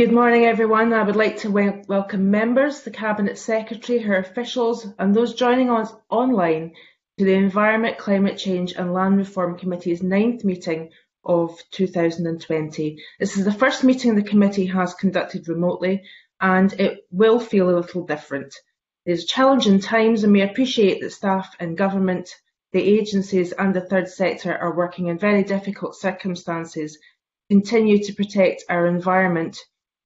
Good morning, everyone. I would like to welcome members, the Cabinet Secretary, her officials and those joining us online to the Environment, Climate Change and Land Reform Committee's 9th meeting of 2020. This is the first meeting the committee has conducted remotely and it will feel a little different. There's challenging times and we appreciate that staff and government, the agencies and the third sector are working in very difficult circumstances, continue to protect our environment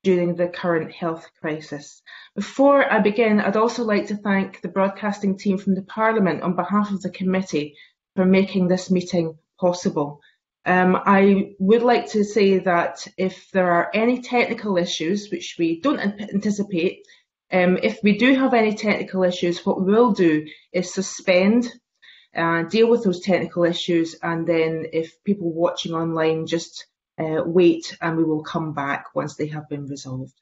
during the current health crisis. Before I begin, I'd also like to thank the broadcasting team from the Parliament on behalf of the committee for making this meeting possible. I would like to say that if there are any technical issues, which we don't anticipate, if we do have any technical issues, what we'll do is suspend, deal with those technical issues, and then if people watching online just wait and we will come back once they have been resolved.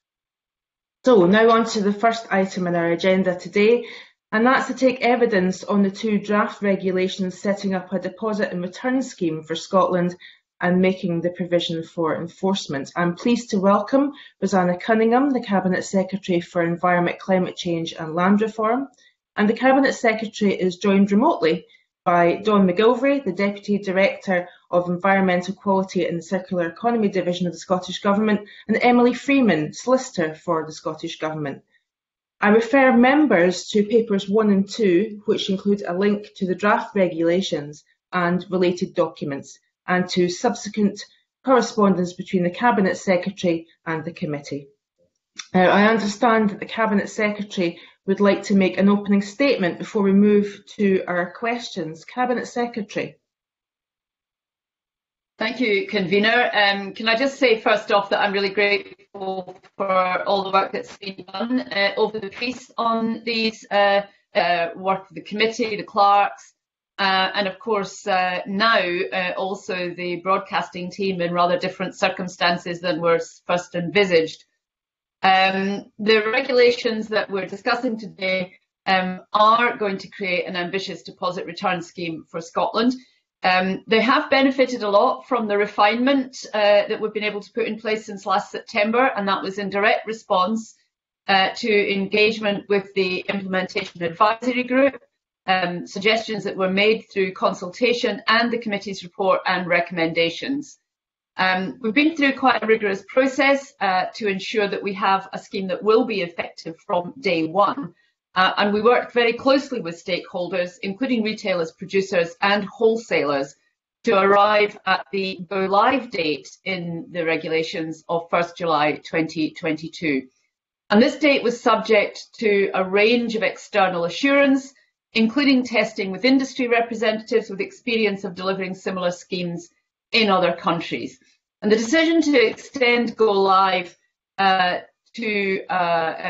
So now on to the first item on our agenda today, and that's to take evidence on the two draft regulations setting up a deposit and return scheme for Scotland and making the provision for enforcement. I'm pleased to welcome Rosanna Cunningham, the Cabinet Secretary for Environment, Climate Change and Land Reform, and the Cabinet Secretary is joined remotely by Don McGilvery, the Deputy Director of Environmental Quality and the Circular Economy Division of the Scottish Government, and Emily Freeman, Solicitor for the Scottish Government. I refer members to papers 1 and 2, which include a link to the draft regulations and related documents, and to subsequent correspondence between the Cabinet Secretary and the Committee. Now, I understand that the Cabinet Secretary would like to make an opening statement before we move to our questions. Cabinet Secretary. Thank you, Convener. Can I just say first off that I'm really grateful for all the work that's been done over the piece on these work of the committee, the clerks, and of course now also the broadcasting team in rather different circumstances than were first envisaged. The regulations that we're discussing today are going to create an ambitious deposit return scheme for Scotland. They have benefited a lot from the refinement that we've been able to put in place since last September, and that was in direct response to engagement with the Implementation Advisory Group, suggestions that were made through consultation and the committee's report and recommendations. We've been through quite a rigorous process to ensure that we have a scheme that will be effective from day one. And we worked very closely with stakeholders, including retailers, producers and wholesalers, to arrive at the go-live date in the regulations of 1st July 2022. And this date was subject to a range of external assurance, including testing with industry representatives with experience of delivering similar schemes in other countries. And the decision to extend go live to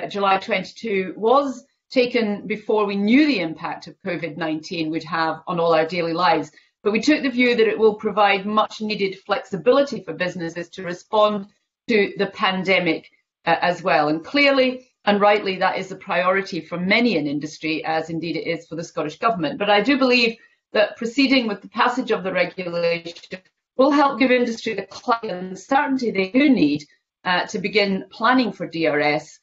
July 22 was taken before we knew the impact of COVID-19 would have on all our daily lives. But we took the view that it will provide much needed flexibility for businesses to respond to the pandemic as well. And clearly and rightly, that is a priority for many in industry, as indeed it is for the Scottish Government. But I do believe that proceeding with the passage of the regulation will help give industry the clarity and certainty they do need to begin planning for DRS.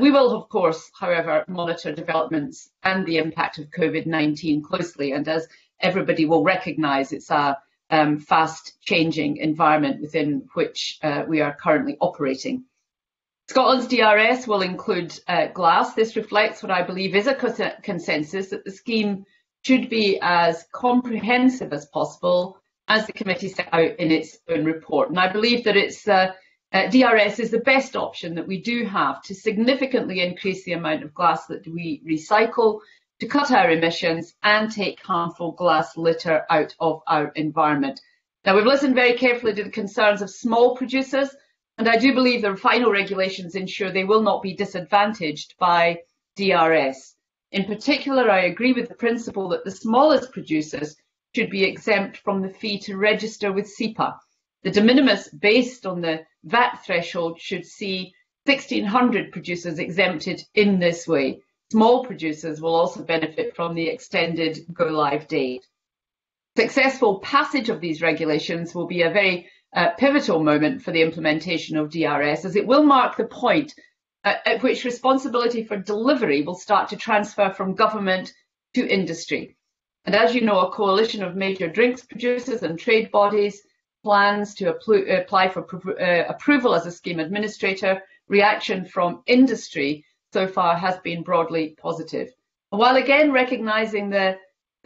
We will, of course, however, monitor developments and the impact of COVID-19 closely. And as everybody will recognise, it's a fast changing environment within which we are currently operating. Scotland's DRS will include glass. This reflects what I believe is a consensus that the scheme should be as comprehensive as possible, as the committee set out in its own report. And I believe that it's DRS is the best option that we do have to significantly increase the amount of glass that we recycle, to cut our emissions and take harmful glass litter out of our environment. Now, we've listened very carefully to the concerns of small producers, and I do believe the final regulations ensure they will not be disadvantaged by DRS. In particular, I agree with the principle that the smallest producers should be exempt from the fee to register with SEPA. The de minimis based on the VAT threshold should see 1,600 producers exempted in this way. Small producers will also benefit from the extended go-live date. Successful passage of these regulations will be a very pivotal moment for the implementation of DRS, as it will mark the point at which responsibility for delivery will start to transfer from government to industry. And as you know, a coalition of major drinks producers and trade bodies plans to apply for approval as a scheme administrator. Reaction from industry so far has been broadly positive, while again recognising the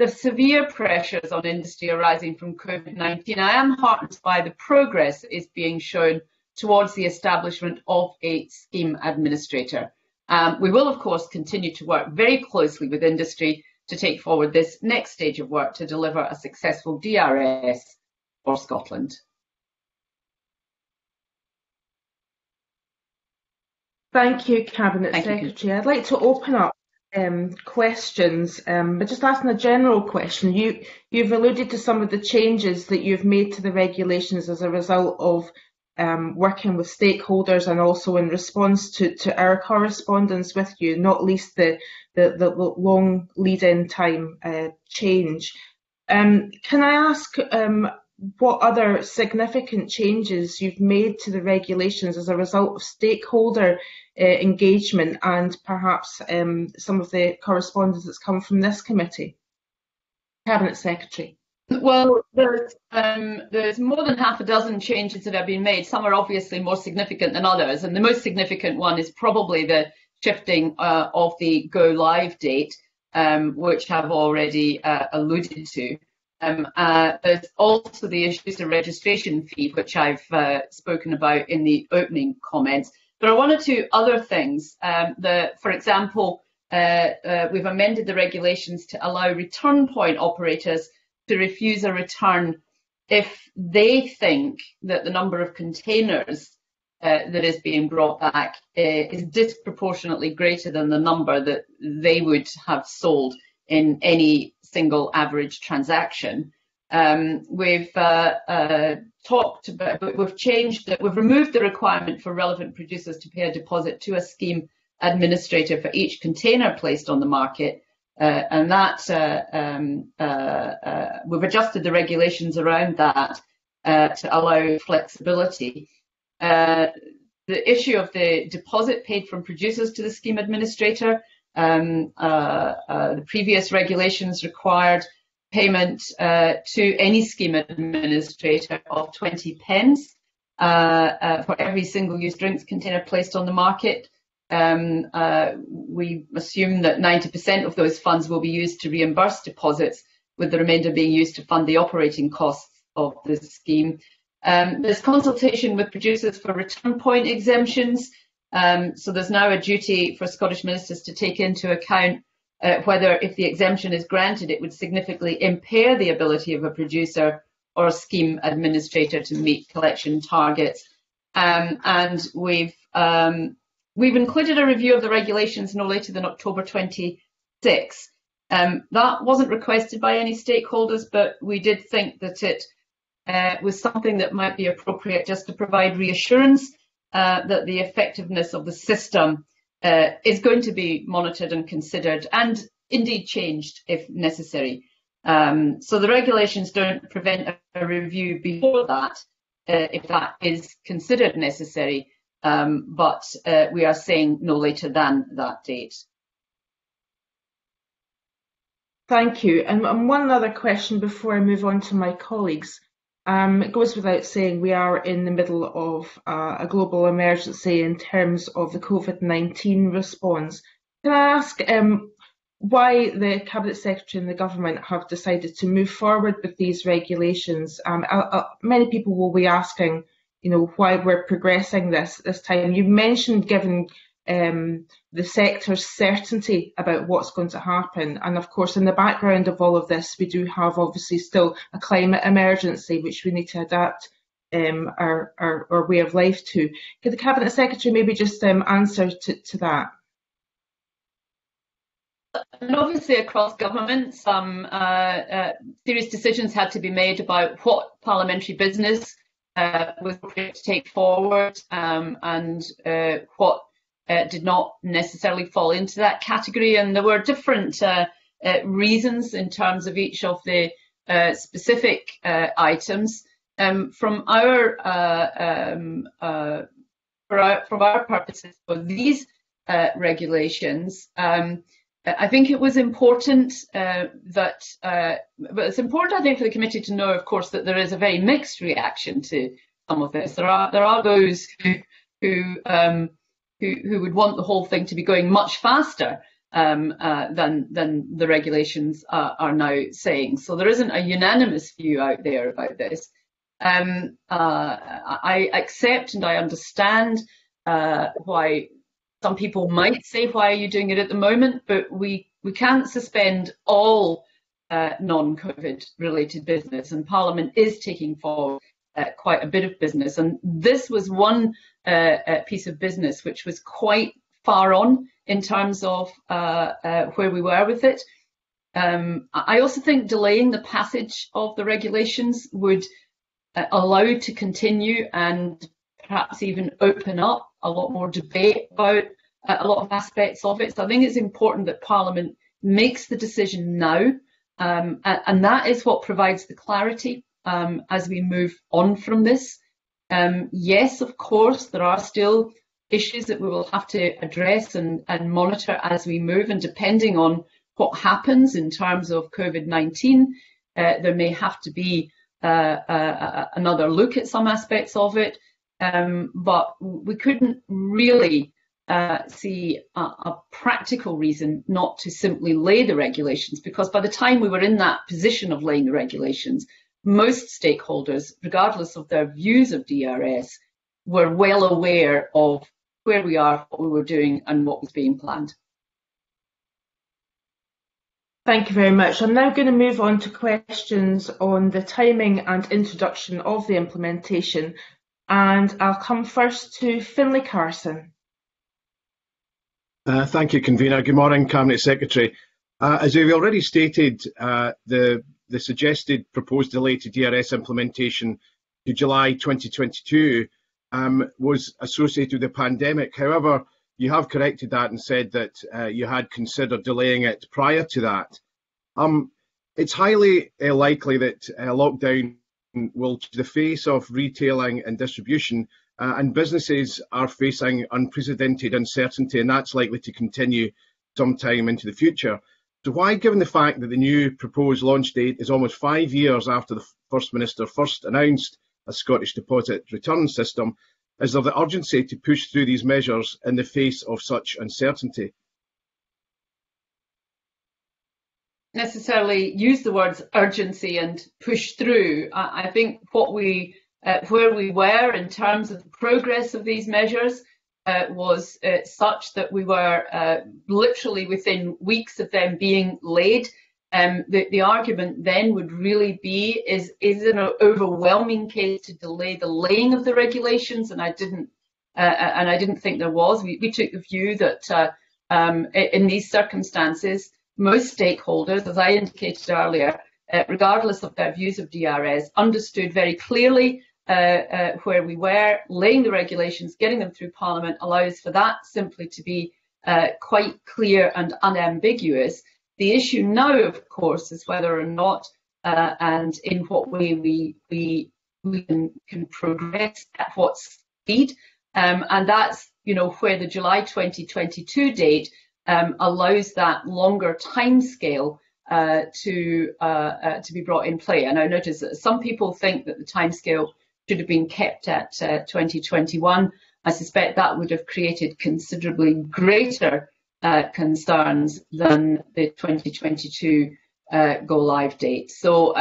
severe pressures on industry arising from COVID-19. I am heartened by the progress that is being shown towards the establishment of a scheme administrator. We will, of course, continue to work very closely with industry to take forward this next stage of work to deliver a successful DRS for Scotland. Thank you, Cabinet Secretary. I'd like to open up questions, but just asking a general question. You've alluded to some of the changes that you've made to the regulations as a result of working with stakeholders and also in response to our correspondence with you, not least the long lead-in time change. Can I ask what other significant changes you've made to the regulations as a result of stakeholder engagement and perhaps some of the correspondence that's come from this committee? Cabinet Secretary. Well, there's more than half a dozen changes that have been made. Some are obviously more significant than others, and the most significant one is probably the shifting of the go-live date, which I've already alluded to. There's also the issues of the registration fee, which I've spoken about in the opening comments. There are one or two other things. For example, we've amended the regulations to allow return point operators to refuse a return if they think that the number of containers that is being brought back is disproportionately greater than the number that they would have sold in any single average transaction. We've removed the requirement for relevant producers to pay a deposit to a scheme administrator for each container placed on the market. We've adjusted the regulations around that to allow flexibility. The issue of the deposit paid from producers to the scheme administrator, the previous regulations required payment to any scheme administrator of 20 pence for every single-use drinks container placed on the market. We assume that 90% of those funds will be used to reimburse deposits, with the remainder being used to fund the operating costs of the scheme. There's consultation with producers for return point exemptions, so there's now a duty for Scottish ministers to take into account whether, if the exemption is granted, it would significantly impair the ability of a producer or a scheme administrator to meet collection targets. And we've included a review of the regulations no later than October 26. That wasn't requested by any stakeholders, but we did think that it was something that might be appropriate just to provide reassurance that the effectiveness of the system is going to be monitored and considered, and indeed changed if necessary. So the regulations don't prevent a review before that, if that is considered necessary. But we are saying no later than that date. Thank you. And one other question before I move on to my colleagues. It goes without saying we are in the middle of a global emergency in terms of the COVID-19 response. Can I ask why the Cabinet Secretary and the Government have decided to move forward with these regulations? Many people will be asking, you know, why we're progressing this time. You mentioned giving the sector certainty about what's going to happen, and of course in the background of all of this we do have obviously still a climate emergency which we need to adapt our way of life to. Could the Cabinet Secretary maybe just answer to that? And obviously across government some serious decisions had to be made about what parliamentary business was appropriate to take forward and what did not necessarily fall into that category. And there were different reasons in terms of each of the specific items. For our purposes for these regulations, I think it was important but it's important, I think, for the committee to know, of course, that there is a very mixed reaction to some of this. There are those who would want the whole thing to be going much faster than the regulations are now saying. So there isn't a unanimous view out there about this. I accept and I understand why some people might say, why are you doing it at the moment? But we can't suspend all non-COVID related business, and Parliament is taking forward quite a bit of business. And this was one piece of business which was quite far on in terms of where we were with it. I also think delaying the passage of the regulations would allow to continue and perhaps even open up a lot more debate about a lot of aspects of it. So I think it's important that Parliament makes the decision now, and that is what provides the clarity as we move on from this. Yes, of course, there are still issues that we will have to address and monitor as we move, and depending on what happens in terms of COVID-19, there may have to be another look at some aspects of it, but we couldn't really see a practical reason not to simply lay the regulations, because by the time we were in that position of laying the regulations, most stakeholders, regardless of their views of DRS, were well aware of where we are, what we were doing and what was being planned. Thank you very much. I'm now going to move on to questions on the timing and introduction of the implementation, and I'll come first to Finlay Carson. Thank you, Convener. Good morning, Cabinet Secretary. As we've already stated, the suggested proposed delay to DRS implementation to July 2022 was associated with the pandemic. However, you have corrected that and said that you had considered delaying it prior to that. It's highly likely that lockdown will change the face of retailing and distribution, and businesses are facing unprecedented uncertainty, and that's likely to continue sometime into the future. So why, given the fact that the new proposed launch date is almost 5 years after the First Minister first announced a Scottish deposit return system, is there the urgency to push through these measures in the face of such uncertainty? Necessarily use the words urgency and push through. I think what where we were in terms of the progress of these measures was such that we were literally within weeks of them being laid. The argument then would really be, is it an overwhelming case to delay the laying of the regulations? And I didn't think there was. We took the view that in these circumstances, most stakeholders, as I indicated earlier, regardless of their views of DRS, understood very clearly where we were. Laying the regulations, getting them through Parliament, allows for that simply to be quite clear and unambiguous. The issue now, of course, is whether or not and in what way we can progress at what speed, and that's, you know, where the July 2022 date allows that longer timescale to be brought in play. And I notice that some people think that the timescale should have been kept at 2021. I suspect that would have created considerably greater concerns than the 2022 go live date. So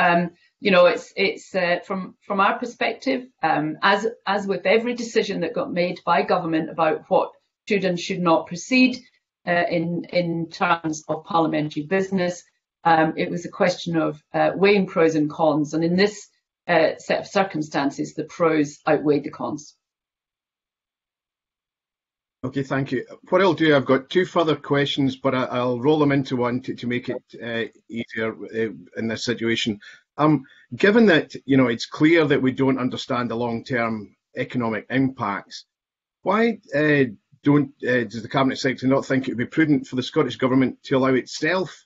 you know, it's from our perspective, as with every decision that got made by government about what should and should not proceed in terms of parliamentary business, it was a question of weighing pros and cons, and in this set of circumstances the pros outweighed the cons. Okay, thank you. What I'll do, I've got two further questions, but I'll roll them into one to make it easier in this situation. Given that, you know, it's clear that we don't understand the long-term economic impacts, why does the Cabinet Secretary not think it would be prudent for the Scottish Government to allow itself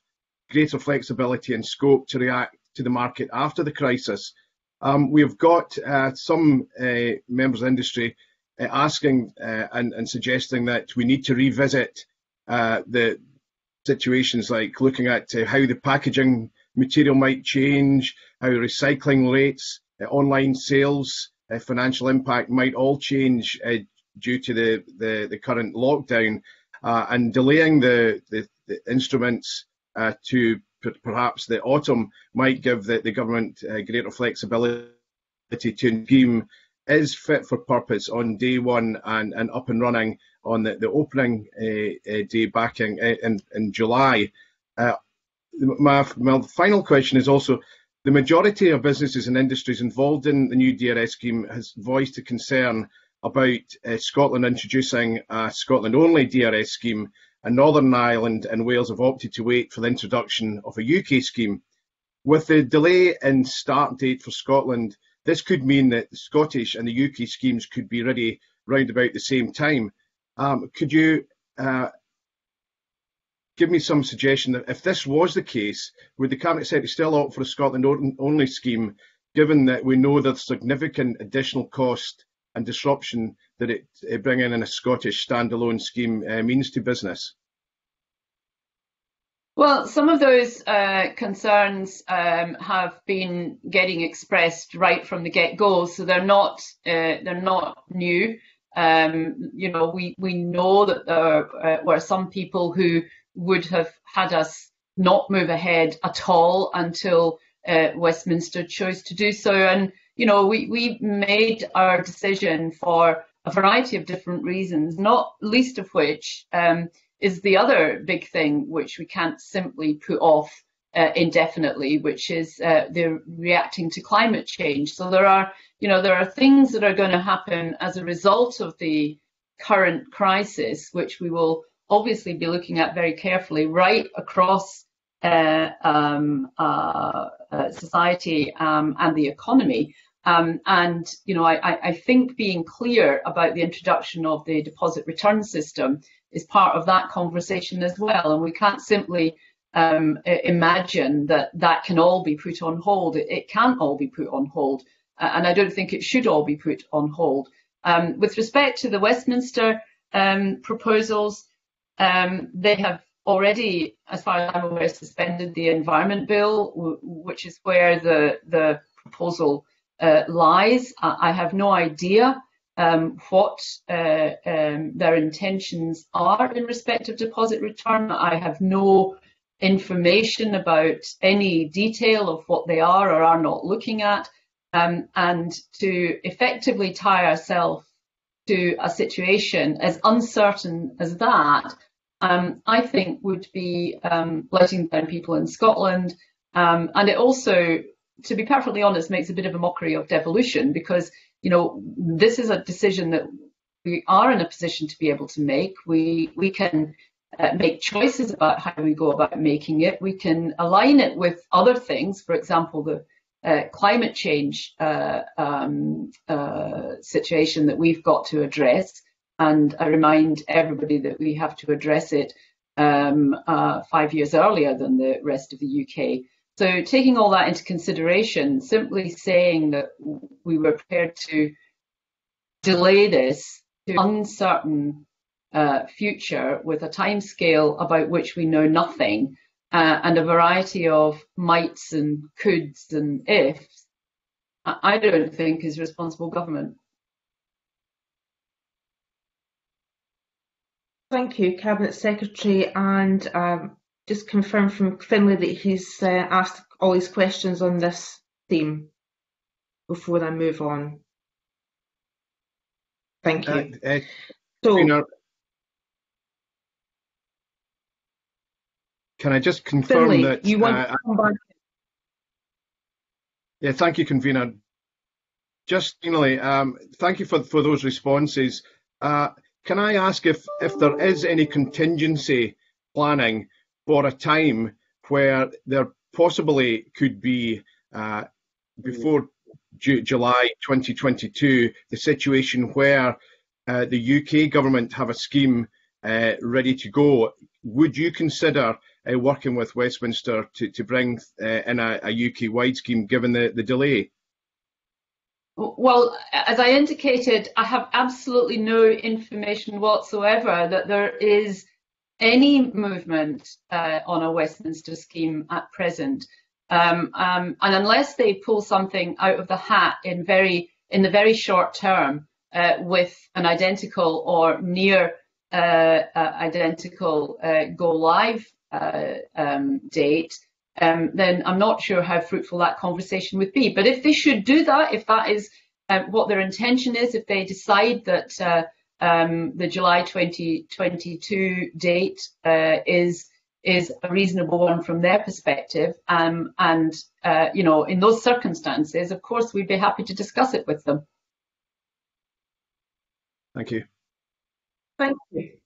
greater flexibility and scope to react to the market after the crisis, We've got some members of industry asking and suggesting that we need to revisit the situations like looking at how the packaging material might change, how recycling rates, online sales, financial impact might all change due to the current lockdown, and delaying the instruments to perhaps the autumn might give the government greater flexibility to deem is fit for purpose on day one and up and running on the opening day back in July. My final question is also, the majority of businesses and industries involved in the new DRS scheme has voiced a concern about Scotland introducing a Scotland-only DRS scheme, and Northern Ireland and Wales have opted to wait for the introduction of a UK scheme. With the delay in start date for Scotland, this could mean that the Scottish and the UK schemes could be ready round about the same time. Could you give me some suggestion that if this was the case, would the Cabinet Secretary still opt for a Scotland-only scheme, given that we know there's significant additional cost and disruption that bringing in a Scottish standalone scheme means to business? Well, some of those concerns have been getting expressed right from the get-go, so they're not new. You know, we know that there were some people who would have had us not move ahead at all until Westminster chose to do so, and you know we made our decision for a variety of different reasons, not least of which is the other big thing which we can't simply put off indefinitely, which is they're reacting to climate change. So there are things that are going to happen as a result of the current crisis, which we will obviously be looking at very carefully right across society and the economy. And you know, I think being clear about the introduction of the deposit return system is part of that conversation as well, and we can't simply imagine that can all be put on hold. It can't all be put on hold, and I don't think it should all be put on hold. With respect to the Westminster proposals, they have already, as far as I'm aware, suspended the Environment Bill, which is where the proposal lies. I have no idea what their intentions are in respect of deposit return. I have no information about any detail of what they are or are not looking at, and to effectively tie ourselves to a situation as uncertain as that, I think would be letting down people in Scotland, and it also, to be perfectly honest, makes a bit of a mockery of devolution, because you know this is a decision that we are in a position to be able to make. We can make choices about how we go about making it. We can align it with other things, for example the climate change situation that we've got to address, and I remind everybody that we have to address it 5 years earlier than the rest of the UK. So taking all that into consideration, simply saying that we were prepared to delay this to uncertain future with a timescale about which we know nothing, and a variety of mights and coulds and ifs, I don't think is responsible government. Thank you, Cabinet Secretary, and just confirm from Finlay that he's asked all his questions on this theme before I move on. Thank you. So, can I just confirm, Finlay, that you want to come back? Yeah, thank you, Convener. Just finally, thank you for those responses. Can I ask if there is any contingency planning for a time where there possibly could be, before July 2022, the situation where the UK government have a scheme ready to go? Would you consider working with Westminster to bring in a UK-wide scheme, given the delay? Well, as I indicated, I have absolutely no information whatsoever that there is any movement on a Westminster scheme at present. And unless they pull something out of the hat in the very short term with an identical or near identical go live date, then I'm not sure how fruitful that conversation would be. But if they should do that, if that is what their intention is, if they decide that the July 2022 date is a reasonable one from their perspective, and you know, in those circumstances, of course, we'd be happy to discuss it with them. Thank you. Thank you.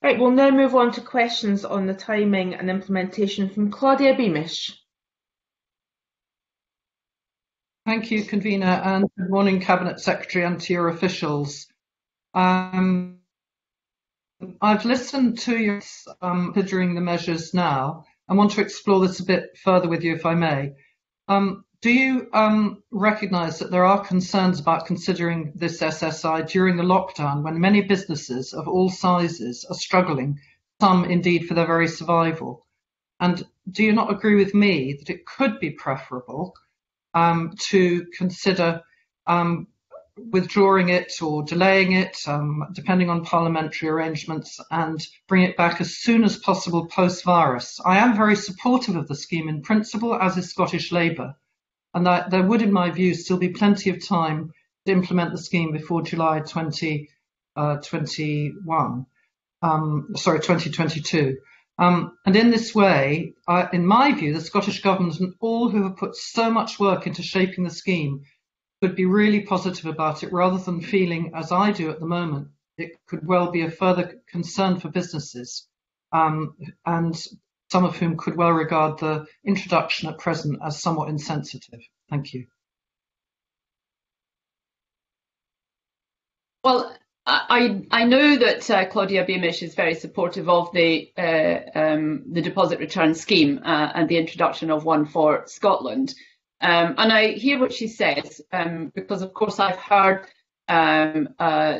Right, we'll now move on to questions on the timing and implementation from Claudia Beamish. Thank you, Convener, and good morning, Cabinet Secretary, and to your officials. I've listened to you considering the measures now. I want to explore this a bit further with you, if I may. Do you recognise that there are concerns about considering this SSI during the lockdown, when many businesses of all sizes are struggling, some indeed for their very survival? And do you not agree with me that it could be preferable to consider withdrawing it or delaying it, depending on parliamentary arrangements, and bring it back as soon as possible post-virus? I am very supportive of the scheme in principle, as is Scottish Labour, and that there would, in my view, still be plenty of time to implement the scheme before July 2022. And in this way, in my view, the Scottish Government and all who have put so much work into shaping the scheme could be really positive about it, rather than feeling, as I do at the moment, it could well be a further concern for businesses, and some of whom could well regard the introduction at present as somewhat insensitive. Thank you. Well, I know that Claudia Beamish is very supportive of the deposit return scheme and the introduction of one for Scotland. And I hear what she says, because of course I've heard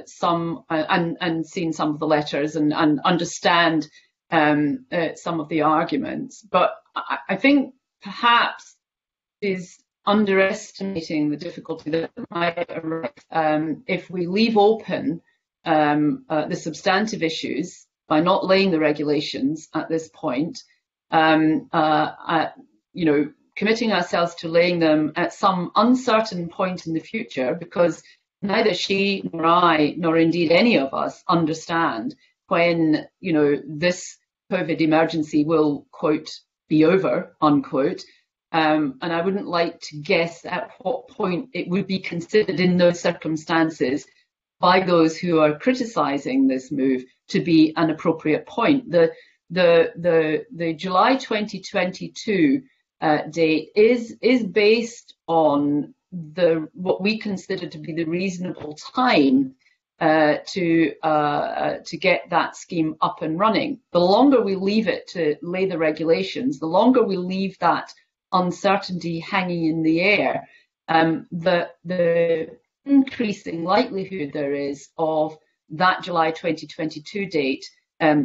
some and seen some of the letters and understand some of the arguments, but I think perhaps is underestimating the difficulty that might arise if we leave open the substantive issues by not laying the regulations at this point. You know, committing ourselves to laying them at some uncertain point in the future, because neither she nor I, nor indeed any of us, understand when, you know, this COVID emergency will, quote, be over, unquote. And I wouldn't like to guess at what point it would be considered in those circumstances by those who are criticising this move to be an appropriate point. The July 2022 date is based on what we consider to be the reasonable time to get that scheme up and running. The longer we leave it to lay the regulations, the longer we leave that uncertainty hanging in the air, the increasing likelihood there is of that July 2022 date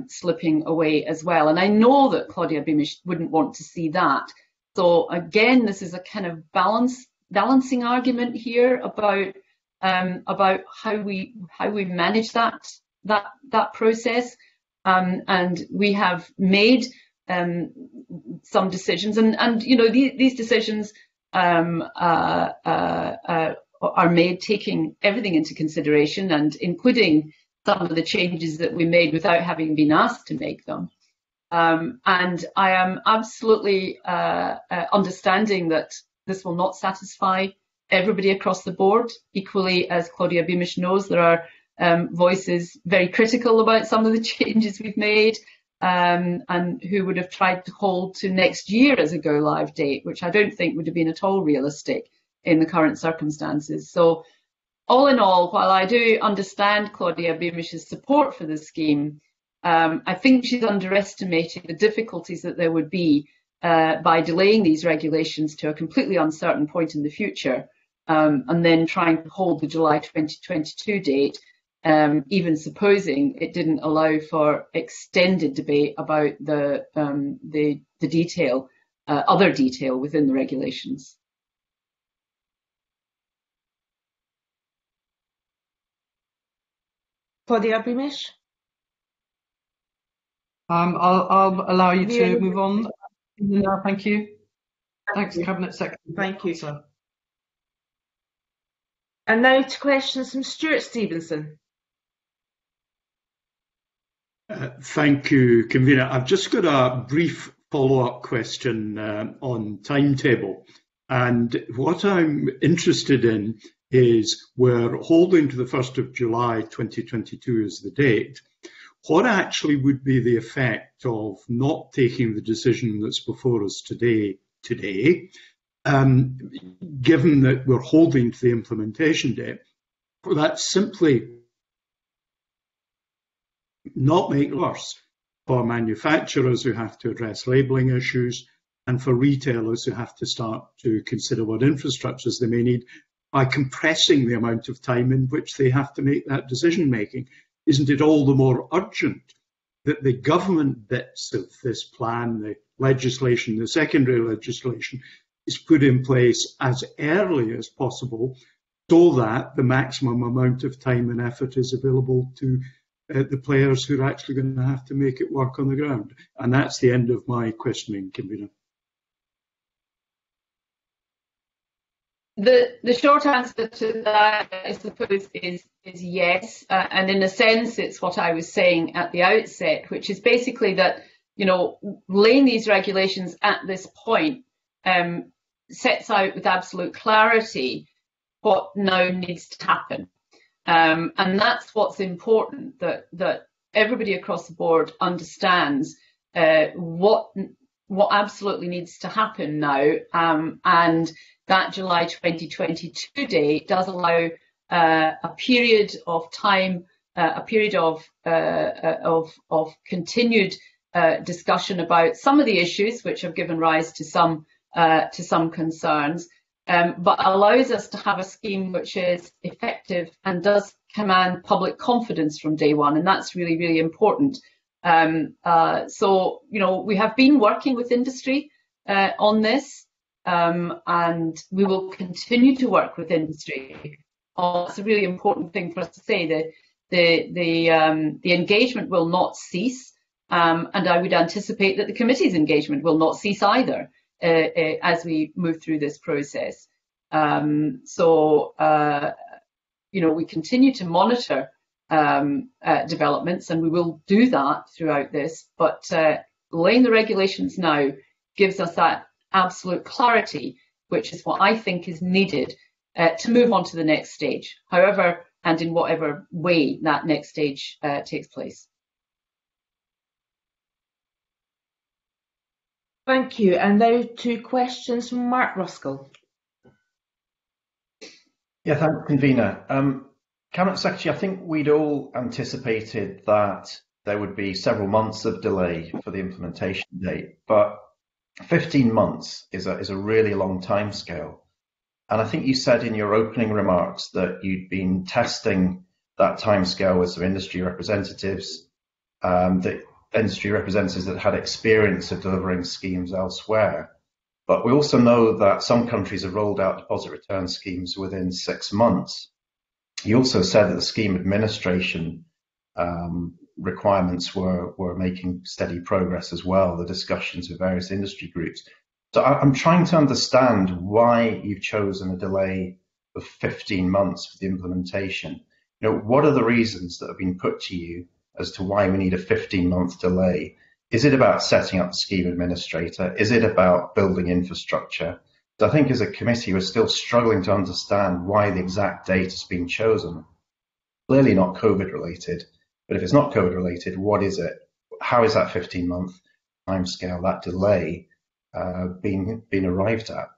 slipping away as well. And I know that Claudia Beamish wouldn't want to see that. So again, this is a kind of balancing argument here about how we manage that process, and we have made some decisions, and you know, these decisions are made taking everything into consideration, and including some of the changes that we made without having been asked to make them. And I am absolutely understanding that this will not satisfy everybody across the board. Equally, as Claudia Beamish knows, there are voices very critical about some of the changes we've made, and who would have tried to hold to next year as a go live date, which I don't think would have been at all realistic in the current circumstances. So all in all, while I do understand Claudia Beamish's support for the scheme, I think she's underestimating the difficulties that there would be by delaying these regulations to a completely uncertain point in the future, and then trying to hold the July 2022 date, even supposing it didn't allow for extended debate about the detail, other detail within the regulations. Claudia Beamish? I'll allow you to move on. No, thank you. Thanks, Cabinet Secretary. Thank you, sir. And now to questions from Stuart Stevenson. Thank you, Convener. I've just got a brief follow-up question on timetable. And what I'm interested in is we're holding to the 1st of July 2022 as the date. What actually would be the effect of not taking the decision that's before us today, given that we're holding to the implementation date? Well, that's simply not make it worse for manufacturers who have to address labelling issues and for retailers who have to start to consider what infrastructures they may need by compressing the amount of time in which they have to make that decision-making. Isn't it all the more urgent that the government bits of this plan, the legislation, the secondary legislation, is put in place as early as possible so that the maximum amount of time and effort is available to the players who are actually going to have to make it work on the ground? And that's the end of my questioning, Convener. The short answer to that, I suppose, is yes, and in a sense it's what I was saying at the outset, which is basically that, you know, laying these regulations at this point sets out with absolute clarity what now needs to happen, and that's what's important, that everybody across the board understands what absolutely needs to happen now, and that July 2022 date does allow a period of time, a period of continued discussion about some of the issues which have given rise to some concerns, but allows us to have a scheme which is effective and does command public confidence from day one, and that's really, really important. So, you know, we have been working with industry on this, and we will continue to work with industry. Oh, that's a really important thing for us to say. The engagement will not cease, and I would anticipate that the committee's engagement will not cease either as we move through this process. You know, we continue to monitor developments, and we will do that throughout this, but laying the regulations now gives us that absolute clarity, which is what I think is needed to move on to the next stage, however and in whatever way that next stage takes place. Thank you. And now two questions from Mark Ruskell. Yeah, thanks, Convener. Cabinet Secretary, I think we'd all anticipated that there would be several months of delay for the implementation date, but 15 months is a really long timescale. And I think you said in your opening remarks that you'd been testing that timescale with some industry representatives, the industry representatives that had experience of delivering schemes elsewhere. But we also know that some countries have rolled out deposit return schemes within 6 months. He also said that the scheme administration requirements were making steady progress as well, the discussions with various industry groups. So I'm trying to understand why you've chosen a delay of 15 months for the implementation. You know, what are the reasons that have been put to you as to why we need a 15-month delay? Is it about setting up the scheme administrator? Is it about building infrastructure? I think as a committee, we're still struggling to understand why the exact date has been chosen. Clearly not COVID related, but if it's not COVID related, what is it? How is that 15-month timescale, that delay, being arrived at?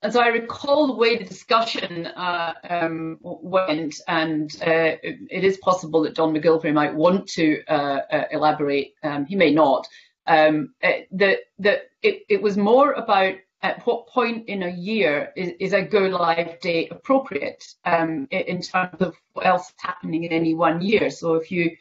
As I recall the way the discussion went, and it is possible that Don McGilvery might want to elaborate, he may not, that it was more about at what point in a year is a go live date appropriate in terms of what else is happening in any one year. So if you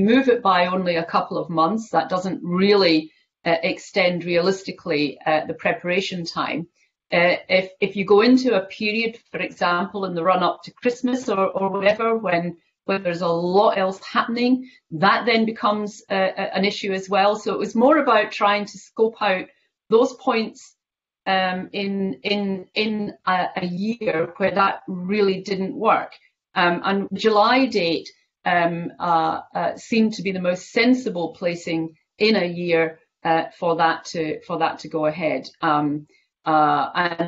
move it by only a couple of months, that doesn't really extend realistically the preparation time. If you go into a period, for example, in the run up to Christmas or whatever, when there's a lot else happening, that then becomes an issue as well. So it was more about trying to scope out those points in a year where that really didn't work. And July date seemed to be the most sensible placing in a year for that to go ahead. And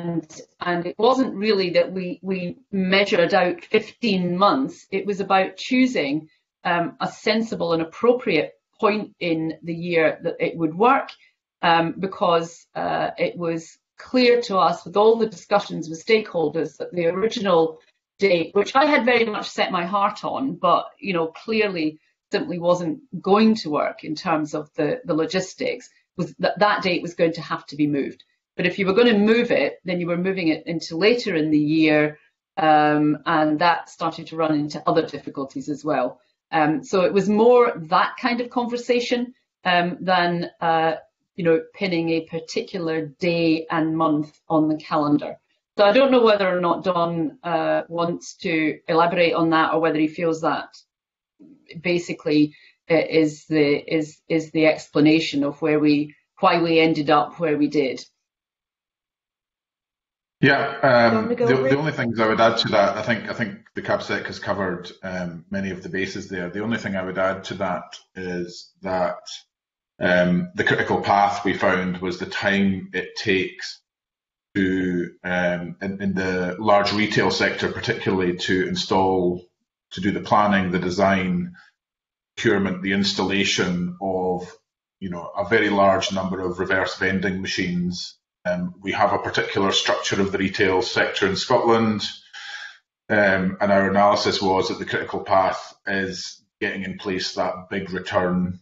it wasn't really that we measured out 15 months. It was about choosing a sensible and appropriate point in the year that it would work. Because it was clear to us with all the discussions with stakeholders that the original date, which I had very much set my heart on, but you know clearly simply wasn't going to work in terms of the logistics, was that that date was going to have to be moved. But if you were going to move it, then you were moving it into later in the year, and that started to run into other difficulties as well. So it was more that kind of conversation than you know, pinning a particular day and month on the calendar. So I don't know whether or not Don wants to elaborate on that, or whether he feels that basically is the explanation of why we ended up where we did. Yeah, the only things I would add to that, I think the CABSEC has covered many of the bases there. The only thing I would add to that is that the critical path we found was the time it takes to, in the large retail sector particularly, to install, to do the planning, the design, procurement, the installation of, you know, a very large number of reverse vending machines. We have a particular structure of the retail sector in Scotland, and our analysis was that the critical path is getting in place that big return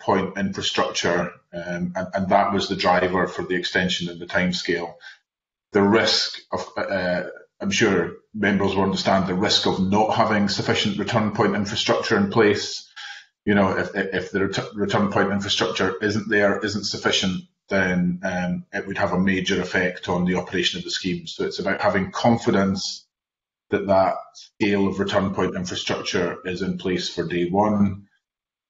point infrastructure, and that was the driver for the extension of the timescale. The risk of, I'm sure members will understand the risk of not having sufficient return point infrastructure in place. You know, if the return point infrastructure isn't sufficient, then it would have a major effect on the operation of the scheme. So it's about having confidence that that scale of return point infrastructure is in place for day one.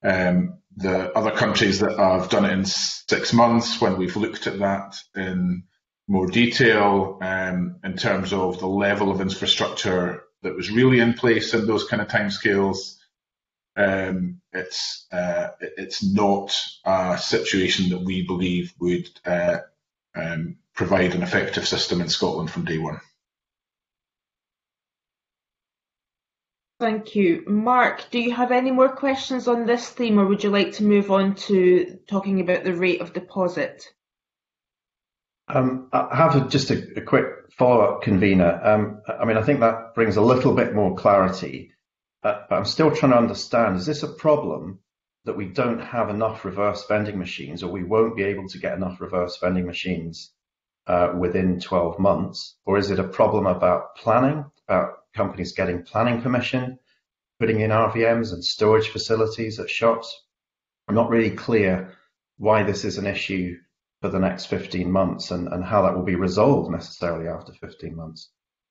The other countries that have done it in 6 months, when we've looked at that in more detail in terms of the level of infrastructure that was really in place in those kind of timescales, it's not a situation that we believe would provide an effective system in Scotland from day one. Thank you. Mark, do you have any more questions on this theme, or would you like to move on to talking about the rate of deposit? I have just a quick follow-up, convener. I mean, I think that brings a little bit more clarity, but I'm still trying to understand, is this a problem that we don't have enough reverse vending machines, or we won't be able to get enough reverse vending machines within 12 months? Or is it a problem about planning, about companies getting planning permission, putting in RVMs and storage facilities at shops? I'm not really clear why this is an issue for the next 15 months and how that will be resolved necessarily after 15 months.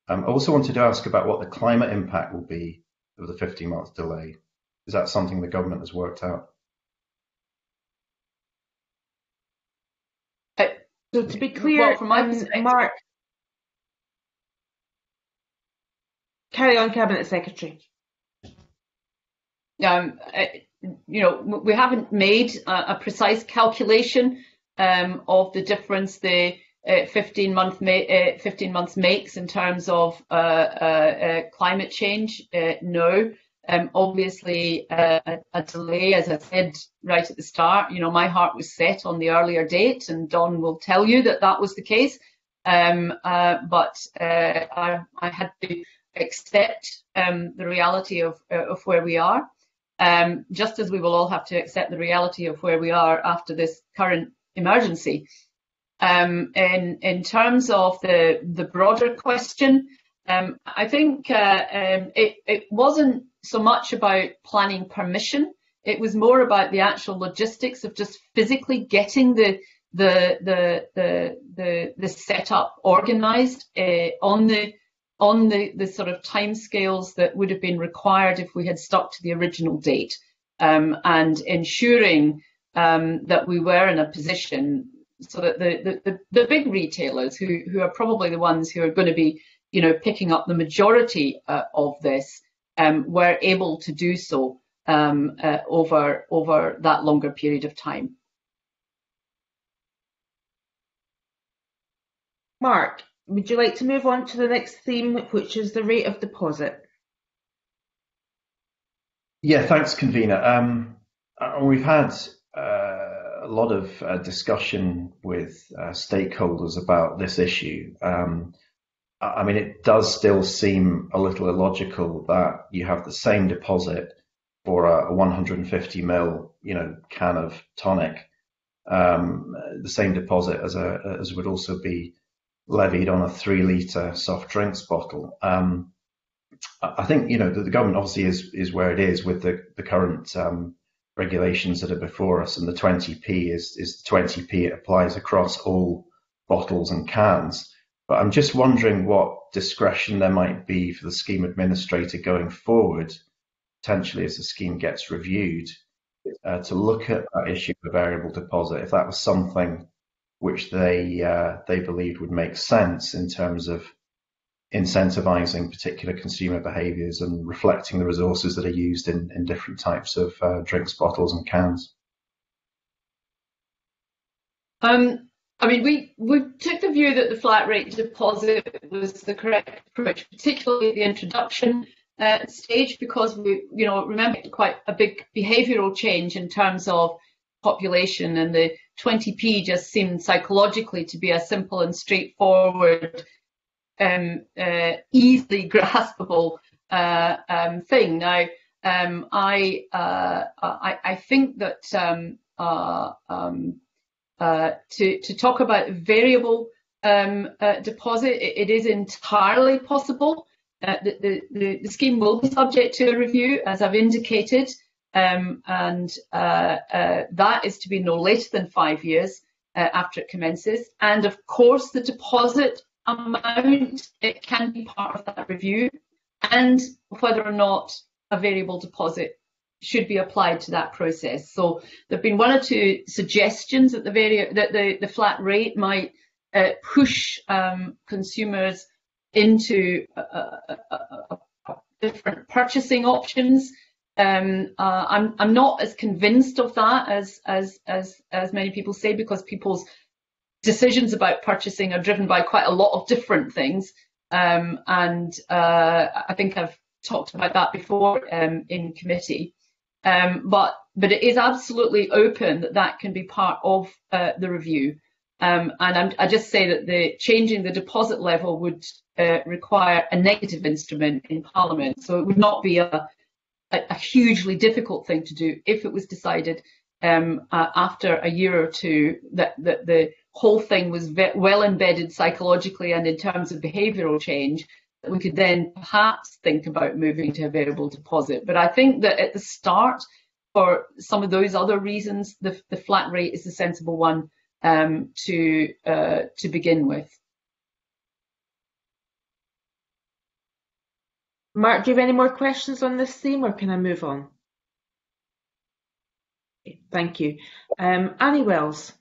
I also wanted to ask about what the climate impact will be of the 15-month delay. Is that something the government has worked out? So to be clear, well, from my perspective, Mark, carry on, Cabinet Secretary. You know, we haven't made a precise calculation of the difference the 15 months makes in terms of climate change. No, obviously a delay, as I said right at the start. You know, my heart was set on the earlier date, and Don will tell you that that was the case. But I had to accept the reality of where we are, just as we will all have to accept the reality of where we are after this current emergency. In terms of the broader question, I think it wasn't so much about planning permission. It was more about the actual logistics of just physically getting the setup organised on the sort of timescales that would have been required if we had stuck to the original date, and ensuring that we were in a position so that the big retailers who are probably the ones who are going to be, you know, picking up the majority of this, were able to do so over that longer period of time. Mark, would you like to move on to the next theme, which is the rate of deposit? Yeah, thanks, convener. We've had a lot of discussion with stakeholders about this issue. I mean, it does still seem a little illogical that you have the same deposit for a 150 ml, you know, can of tonic, the same deposit as would also be levied on a 3-litre soft drinks bottle. I think, you know, the government obviously is where it is with the current regulations that are before us, and the 20p is 20p. It applies across all bottles and cans. But I'm just wondering what discretion there might be for the scheme administrator going forward, potentially as the scheme gets reviewed, to look at that issue of the variable deposit, if that was something which they believed would make sense in terms of incentivising particular consumer behaviours and reflecting the resources that are used in different types of drinks, bottles and cans. I mean, we took the view that the flat rate deposit was the correct approach, particularly the introduction stage, because we, you know, remember quite a big behavioural change in terms of population, and the 20p just seemed psychologically to be a simple and straightforward, easily graspable thing. Now, I think that to talk about variable deposit, it is entirely possible that the scheme will be subject to a review, as I've indicated, and that is to be no later than 5 years after it commences. And of course, the deposit amount, it can be part of that review, and whether or not a variable deposit should be applied to that process. So there have been one or two suggestions that the flat rate might push consumers into different purchasing options. I'm not as convinced of that as many people say, because people's decisions about purchasing are driven by quite a lot of different things, and I think I've talked about that before in committee. But it is absolutely open that that can be part of the review, and I just say that changing the deposit level would require a negative instrument in Parliament, so it would not be a hugely difficult thing to do if it was decided after a year or two that the whole thing was well embedded psychologically and in terms of behavioural change, that we could then perhaps think about moving to a variable deposit. But I think that at the start, for some of those other reasons, the flat rate is the sensible one to begin with. Mark, do you have any more questions on this theme, or can I move on? Thank you. Annie Wells.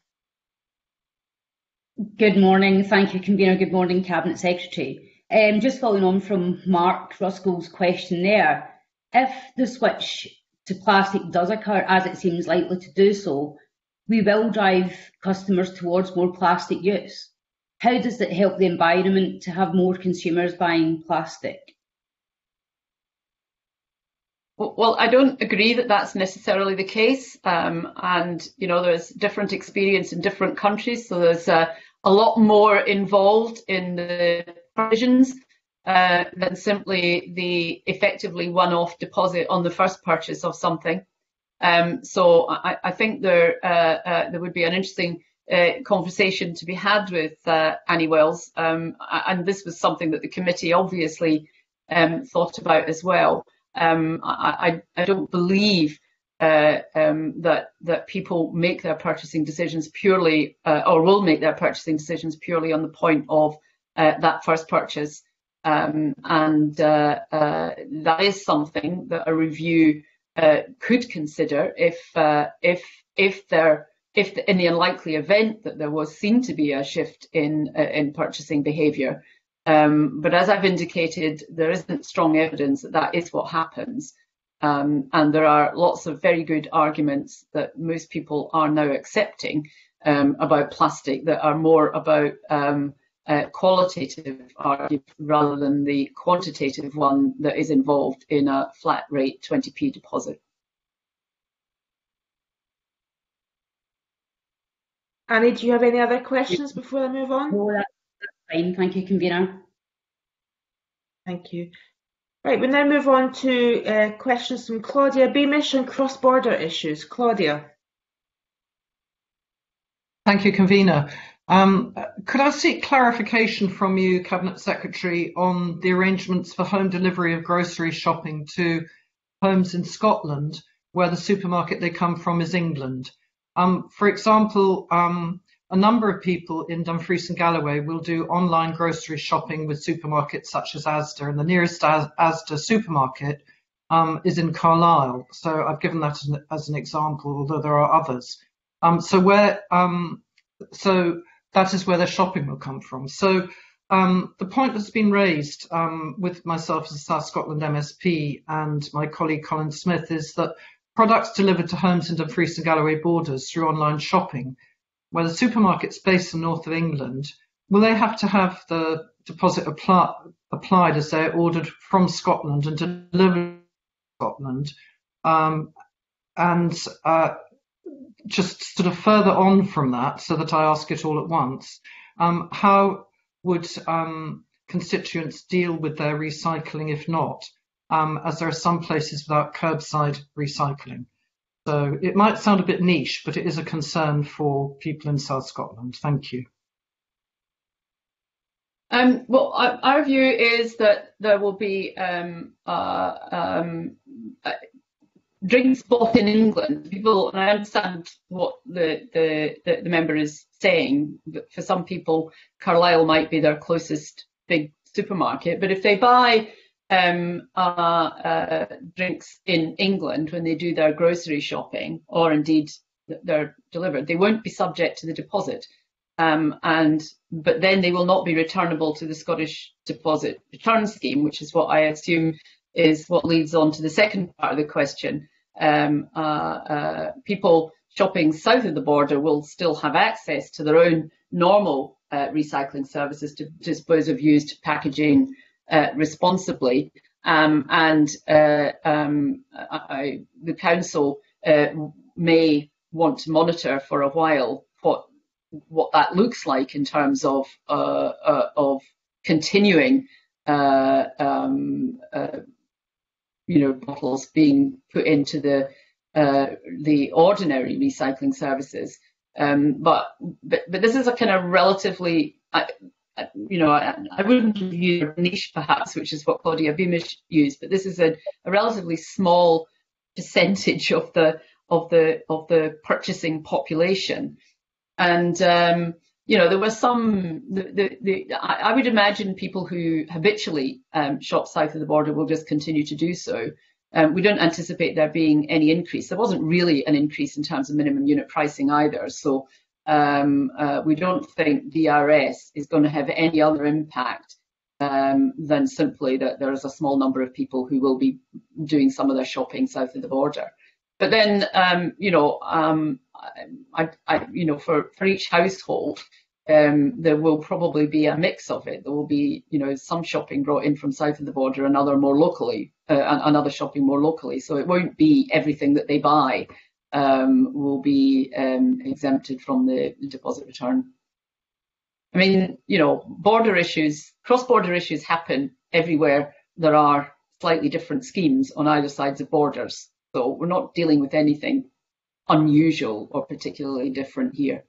Good morning. Thank you, Convener. Good morning, Cabinet Secretary. Just following on from Mark Ruskell's question there, if the switch to plastic does occur, as it seems likely to do so, we will drive customers towards more plastic use. How does it help the environment to have more consumers buying plastic? Well, I don't agree that that's necessarily the case, and you know, there's different experience in different countries, so there's a lot more involved in the provisions than simply the effectively one-off deposit on the first purchase of something. So I think there would be an interesting conversation to be had with Annie Wells, and this was something that the committee obviously thought about as well. I don't believe that people make their purchasing decisions purely, or will make their purchasing decisions purely on the point of that first purchase, and that is something that a review could consider if in the unlikely event that there was seen to be a shift in purchasing behaviour. But as I've indicated, there isn't strong evidence that that is what happens, and there are lots of very good arguments that most people are now accepting about plastic that are more about qualitative arguments rather than the quantitative one that is involved in a flat rate 20p deposit. Annie, do you have any other questions before I move on? No, that's fine. Thank you, Convener. Thank you. Right, we now move on to questions from Claudia Beamish on cross-border issues. Claudia. Thank you, Convener. Could I seek clarification from you, Cabinet Secretary, on the arrangements for home delivery of grocery shopping to homes in Scotland, where the supermarket they come from is England? For example, a number of people in Dumfries and Galloway will do online grocery shopping with supermarkets such as Asda, and the nearest Asda supermarket is in Carlisle. So I've given that as an example, although there are others. So that is where their shopping will come from. So the point that's been raised with myself as a South Scotland MSP and my colleague Colin Smith is that products delivered to homes in Dumfries and Galloway borders through online shopping, where the supermarket's based in the north of England, will they have to have the deposit applied as they're ordered from Scotland and delivered to Scotland? And just sort of further on from that, so that I ask it all at once, how would constituents deal with their recycling if not? As there are some places without curbside recycling. So it might sound a bit niche, but it is a concern for people in South Scotland. Thank you. Well, our view is that there will be drinks bought in England. People, and I understand what the member is saying, but for some people, Carlisle might be their closest big supermarket, but if they buy drinks in England when they do their grocery shopping, or indeed they're delivered, they won't be subject to the deposit, but then they will not be returnable to the Scottish Deposit Return Scheme, which is what I assume is what leads on to the second part of the question. People shopping south of the border will still have access to their own normal recycling services to dispose of used packaging responsibly, and the council may want to monitor for a while what that looks like in terms of continuing bottles being put into the ordinary recycling services, but this is a kind of relatively I wouldn't use niche perhaps, which is what Claudia Beamish used, but this is a relatively small percentage of the purchasing population, and there were some. I would imagine people who habitually shop south of the border will just continue to do so. We don't anticipate there being any increase. There wasn't really an increase in terms of minimum unit pricing either, so. We don't think DRS is going to have any other impact than simply that there is a small number of people who will be doing some of their shopping south of the border. But then, for each household, there will probably be a mix of it. There will be, some shopping brought in from south of the border and other more locally, So it won't be everything that they buy. Will be exempted from the deposit return. I mean, border issues, cross-border issues happen everywhere. There are slightly different schemes on either sides of borders. So we're not dealing with anything unusual or particularly different here.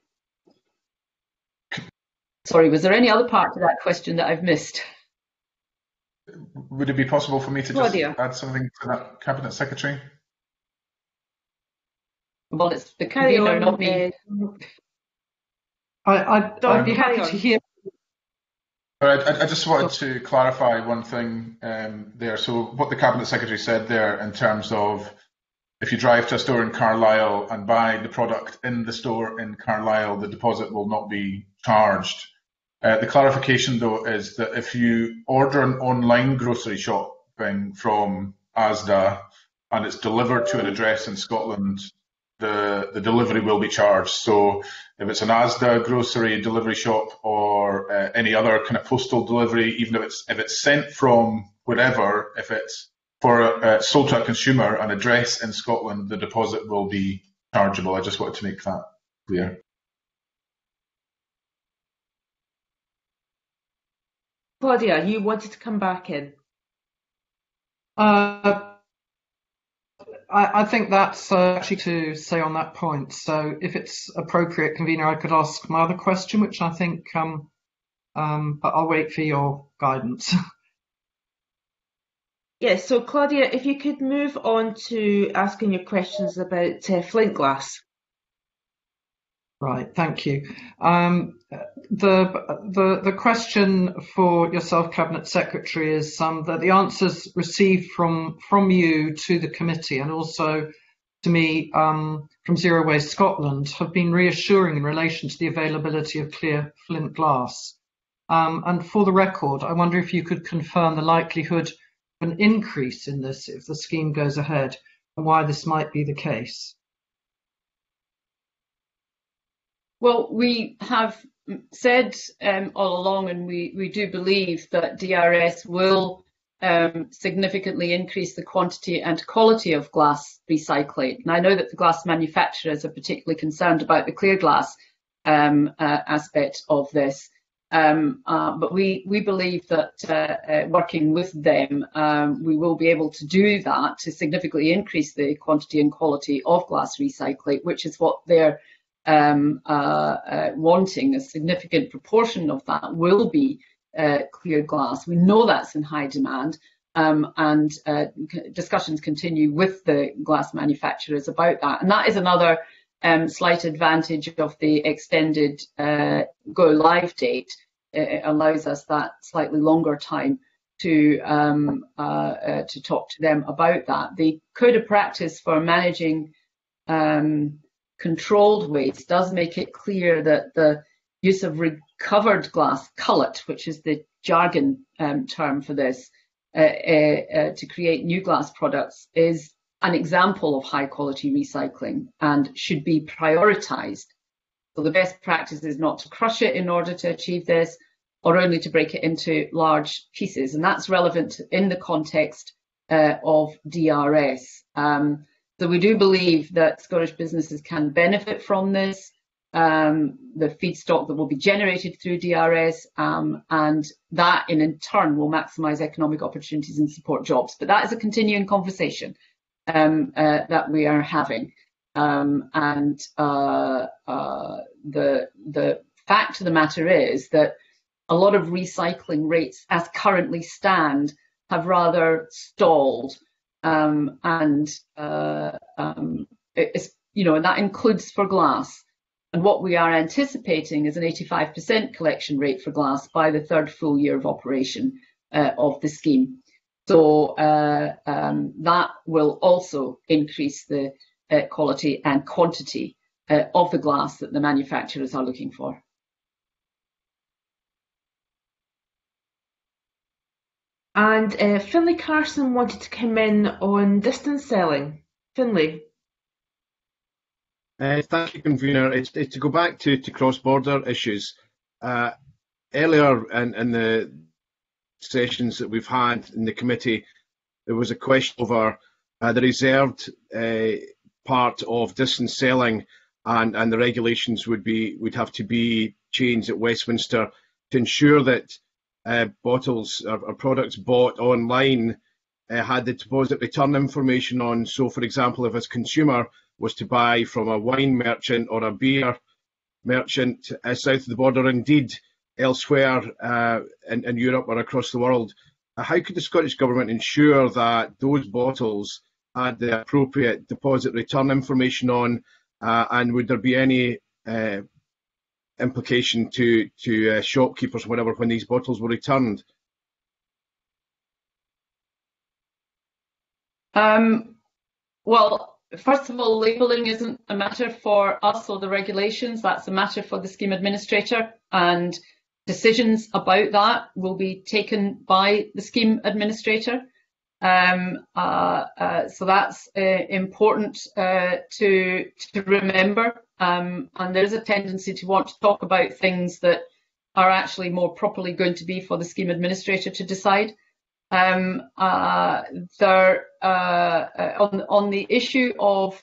Sorry, was there any other part to that question that I've missed? Would it be possible for me to just add something to that, Cabinet Secretary? Well, it's the carry-on, not me. I'd be happy to hear. I just wanted to clarify one thing there. So what the Cabinet Secretary said there in terms of if you drive to a store in Carlisle and buy the product in the store in Carlisle, the deposit will not be charged. The clarification, though, is that if you order an online grocery shopping from Asda and it's delivered to an address in Scotland, the delivery will be charged. So if it's an Asda grocery delivery shop or any other kind of postal delivery, even if it's sent from wherever, if it's for sold to a consumer, an address in Scotland, the deposit will be chargeable. I just wanted to make that clear. Claudia, you wanted to come back in. I think that's actually to say on that point. So if it's appropriate, convener, I could ask my other question, which I think, but I'll wait for your guidance. Yes, so Claudia, if you could move on to asking your questions about flint glass. Right, thank you. The question for yourself, Cabinet Secretary, is that the answers received from you to the committee and also to me from Zero Waste Scotland have been reassuring in relation to the availability of clear flint glass. And for the record, I wonder if you could confirm the likelihood an increase in this if the scheme goes ahead and why this might be the case. Well, we have said all along, and we do believe that DRS will significantly increase the quantity and quality of glass recyclate. And I know that the glass manufacturers are particularly concerned about the clear glass aspect of this. But we believe that working with them, we will be able to do that to significantly increase the quantity and quality of glass recyclate, which is what they're wanting. A significant proportion of that will be clear glass. We know that's in high demand, and discussions continue with the glass manufacturers about that. And that is another slight advantage of the extended go live date. It allows us that slightly longer time to talk to them about that. The code of practice for managing controlled waste does make it clear that the use of recovered glass, cullet, which is the jargon term for this, to create new glass products is an example of high quality recycling and should be prioritised. So the best practice is not to crush it in order to achieve this, or only to break it into large pieces, and that's relevant in the context of DRS. So we do believe that Scottish businesses can benefit from this, the feedstock that will be generated through DRS, and that in turn will maximise economic opportunities and support jobs. But that is a continuing conversation that we are having, and the fact of the matter is that a lot of recycling rates as currently stand have rather stalled, and that includes for glass. And what we are anticipating is an 85% collection rate for glass by the third full year of operation of the scheme. So that will also increase the quality and quantity of the glass that the manufacturers are looking for. And Finlay Carson wanted to come in on distance selling. Finlay. Thank you, Convener. It's to go back to cross-border issues. Earlier in the sessions that we've had in the committee, there was a question over the reserved part of distance selling, and the regulations would have to be changed at Westminster to ensure that bottles or products bought online had the deposit return information on. So, for example, if a consumer was to buy from a wine merchant or a beer merchant south of the border, indeed elsewhere in Europe or across the world. How could the Scottish Government ensure that those bottles had the appropriate deposit return information on, and would there be any implication to shopkeepers, whatever, when these bottles were returned? Well, first of all, labelling isn't a matter for us or the regulations. That's a matter for the scheme administrator, and decisions about that will be taken by the scheme administrator. So that's important to remember. And there is a tendency to want to talk about things that are actually more properly going to be for the scheme administrator to decide. On the issue of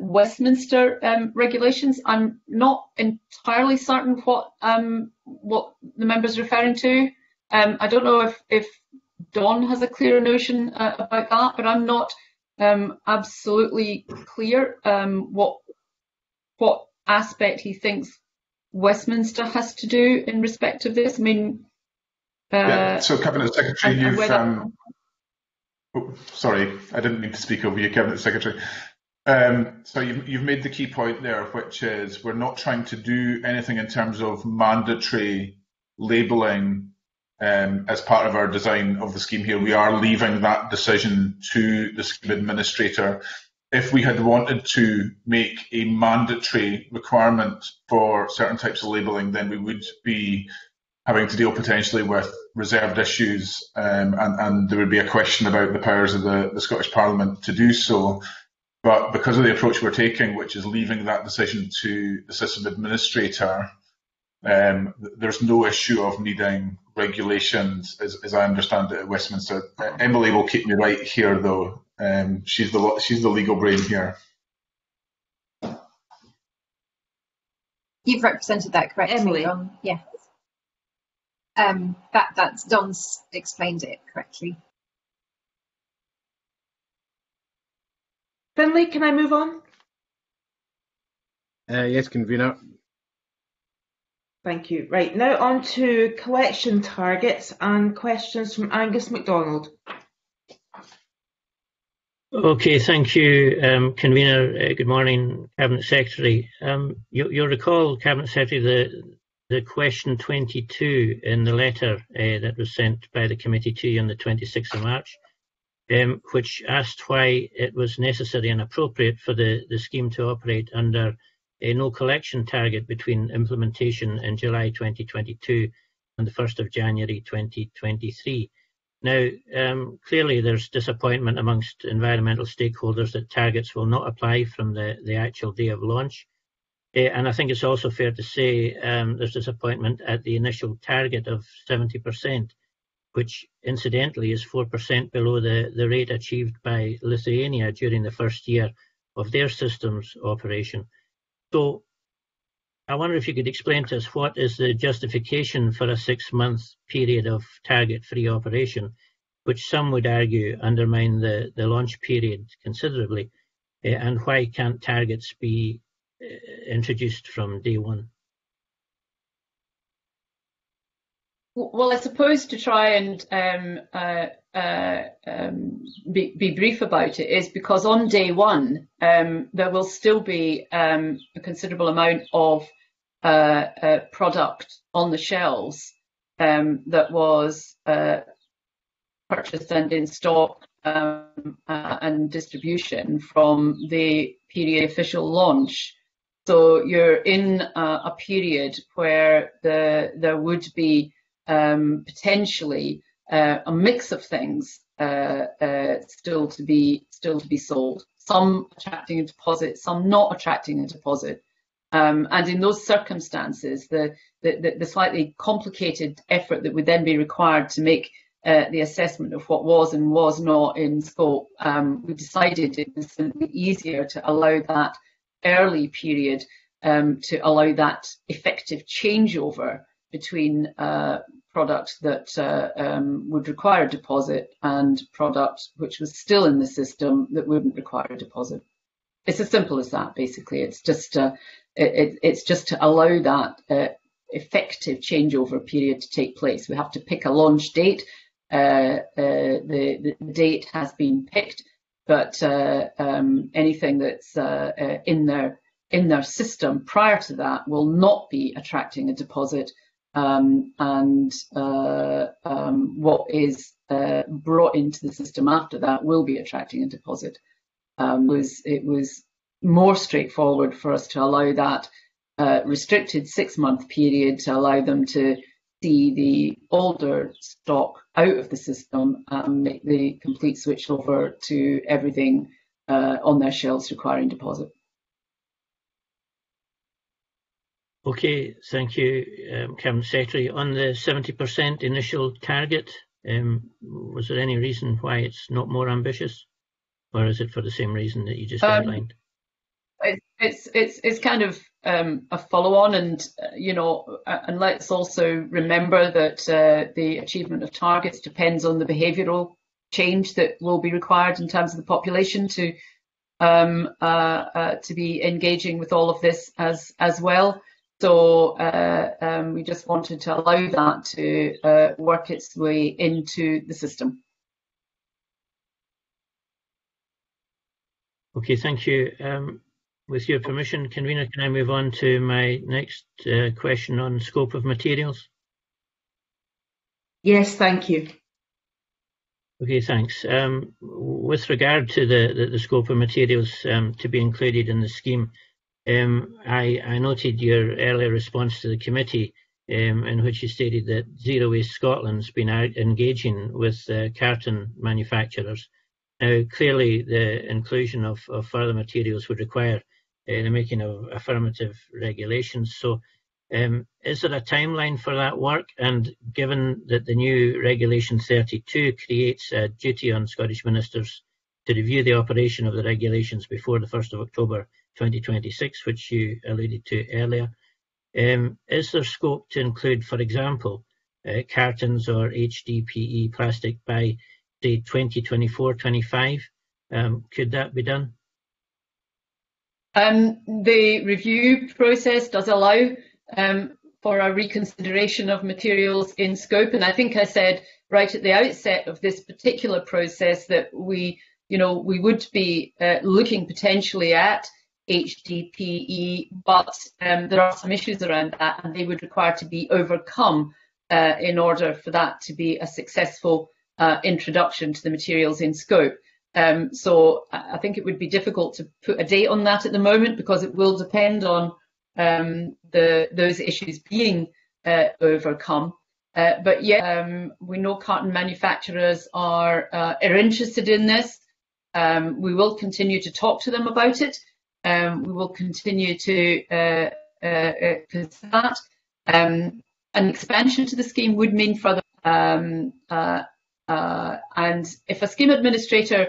Westminster regulations, I'm not entirely certain what the member's referring to. I don't know if Don has a clearer notion about that, but I'm not absolutely clear what aspect he thinks Westminster has to do in respect of this. I mean. Yeah. So, Cabinet Secretary, sorry, I didn't mean to speak over you, Cabinet Secretary. So you've made the key point there, which is we're not trying to do anything in terms of mandatory labelling as part of our design of the scheme here. We are leaving that decision to the scheme administrator. If we had wanted to make a mandatory requirement for certain types of labelling, then we would be having to deal potentially with reserved issues, and there would be a question about the powers of the Scottish Parliament to do so. But because of the approach we're taking, which is leaving that decision to the system administrator, there's no issue of needing regulations, as I understand it, at Westminster. Emily will keep me right here, though. She's the legal brain here. You've represented that correctly, Emily. Yeah. That's Don's explained it correctly. Finlay, can I move on? Yes, convener. Thank you. Right, now on to collection targets and questions from Angus MacDonald. Okay, thank you, convener. Good morning, Cabinet Secretary. You'll recall, Cabinet Secretary, the question 22 in the letter that was sent by the committee to you on the 26th of March, which asked why it was necessary and appropriate for the scheme to operate under a no collection target between implementation in July 2022 and the 1st of January 2023. Now, clearly there's disappointment amongst environmental stakeholders that targets will not apply from the actual day of launch. And I think it's also fair to say there's disappointment at the initial target of 70%, which incidentally is 4% below the rate achieved by Lithuania during the first year of their systems operation. So I wonder if you could explain to us what is the justification for a 6-month period of target-free operation, which some would argue undermine the launch period considerably, and why can't targets be introduced from day one? Well, I suppose to try and be brief about it is because on day one there will still be a considerable amount of product on the shelves that was purchased and in stock and distribution from the period official launch. So you're in a period where there would be potentially a mix of things still to be sold. Some attracting a deposit, some not attracting a deposit. And in those circumstances, the slightly complicated effort that would then be required to make the assessment of what was and was not in scope, we decided it was simply easier to allow that early period to allow that effective changeover between product that would require a deposit and product which was still in the system that wouldn't require a deposit. It's as simple as that, basically. It's just to allow that effective changeover period to take place. We have to pick a launch date. The date has been picked, but anything that's in their system prior to that will not be attracting a deposit. What is brought into the system after that will be attracting a deposit. It was more straightforward for us to allow that restricted 6-month period to allow them to see the older stock out of the system and make the complete switch over to everything on their shelves requiring deposit. Okay, thank you, Cabinet Secretary. On the 70% initial target, was there any reason why it's not more ambitious, or is it for the same reason that you just outlined? It's kind of a follow-on, and and let's also remember that the achievement of targets depends on the behavioural change that will be required in terms of the population to be engaging with all of this as well. So we just wanted to allow that to work its way into the system. Okay, thank you. With your permission, Convener, can I move on to my next question on scope of materials? Yes, thank you. Okay, thanks. With regard to the scope of materials to be included in the scheme, I noted your earlier response to the committee in which you stated that Zero Waste Scotland's been out engaging with carton manufacturers. Now, clearly the inclusion of further materials would require the making of affirmative regulations. So is there a timeline for that work? And given that the new Regulation 32 creates a duty on Scottish ministers to review the operation of the regulations before the 1st of October 2026, which you alluded to earlier. Is there scope to include, for example, cartons or HDPE plastic by, say, 2024-25? Could that be done? The review process does allow for a reconsideration of materials in scope, and I think I said right at the outset of this particular process that we would be looking potentially at HDPE, but there are some issues around that, and they would require to be overcome in order for that to be a successful introduction to the materials in scope. So I think it would be difficult to put a date on that at the moment, because it will depend on those issues being overcome. But yeah, we know carton manufacturers are interested in this. We will continue to talk to them about it. We will continue to consider that. An expansion to the scheme would mean further. And if a scheme administrator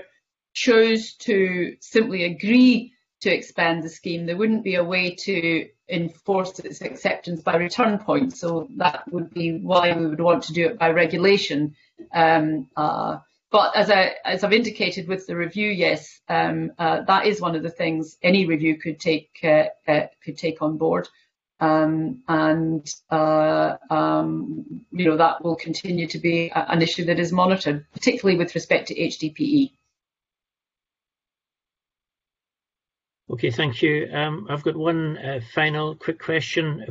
chose to simply agree to expand the scheme, there wouldn't be a way to enforce its acceptance by return points. So that would be why we would want to do it by regulation. But as I've indicated with the review, yes, that is one of the things any review could take on board, that will continue to be an issue that is monitored, particularly with respect to HDPE. Okay, thank you. I've got one final quick question,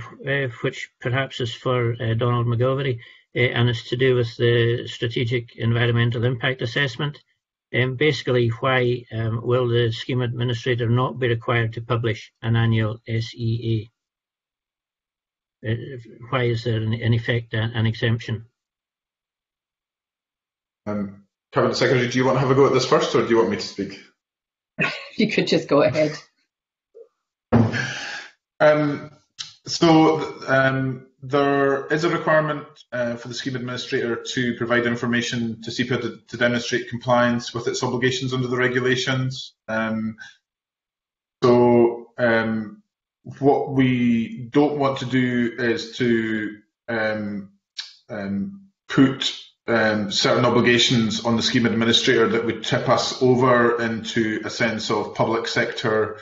which perhaps is for Donald McGilvery. And it's to do with the strategic environmental impact assessment. Basically, why will the scheme administrator not be required to publish an annual SEA? Why is there, in effect, an exemption? Cabinet Secretary, do you want to have a go at this first, or do you want me to speak? You could just go ahead. There is a requirement for the scheme administrator to provide information to SEPA to demonstrate compliance with its obligations under the regulations. What we don't want to do is to put certain obligations on the scheme administrator that would tip us over into a sense of public sector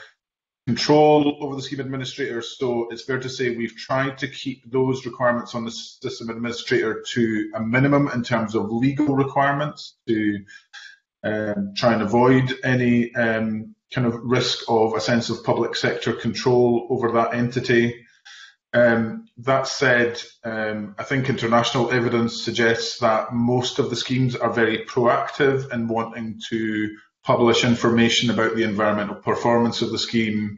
control over the scheme administrator, so it's fair to say we've tried to keep those requirements on the system administrator to a minimum in terms of legal requirements to try and avoid any kind of risk of a sense of public sector control over that entity. That said, I think international evidence suggests that most of the schemes are very proactive in wanting to publish information about the environmental performance of the scheme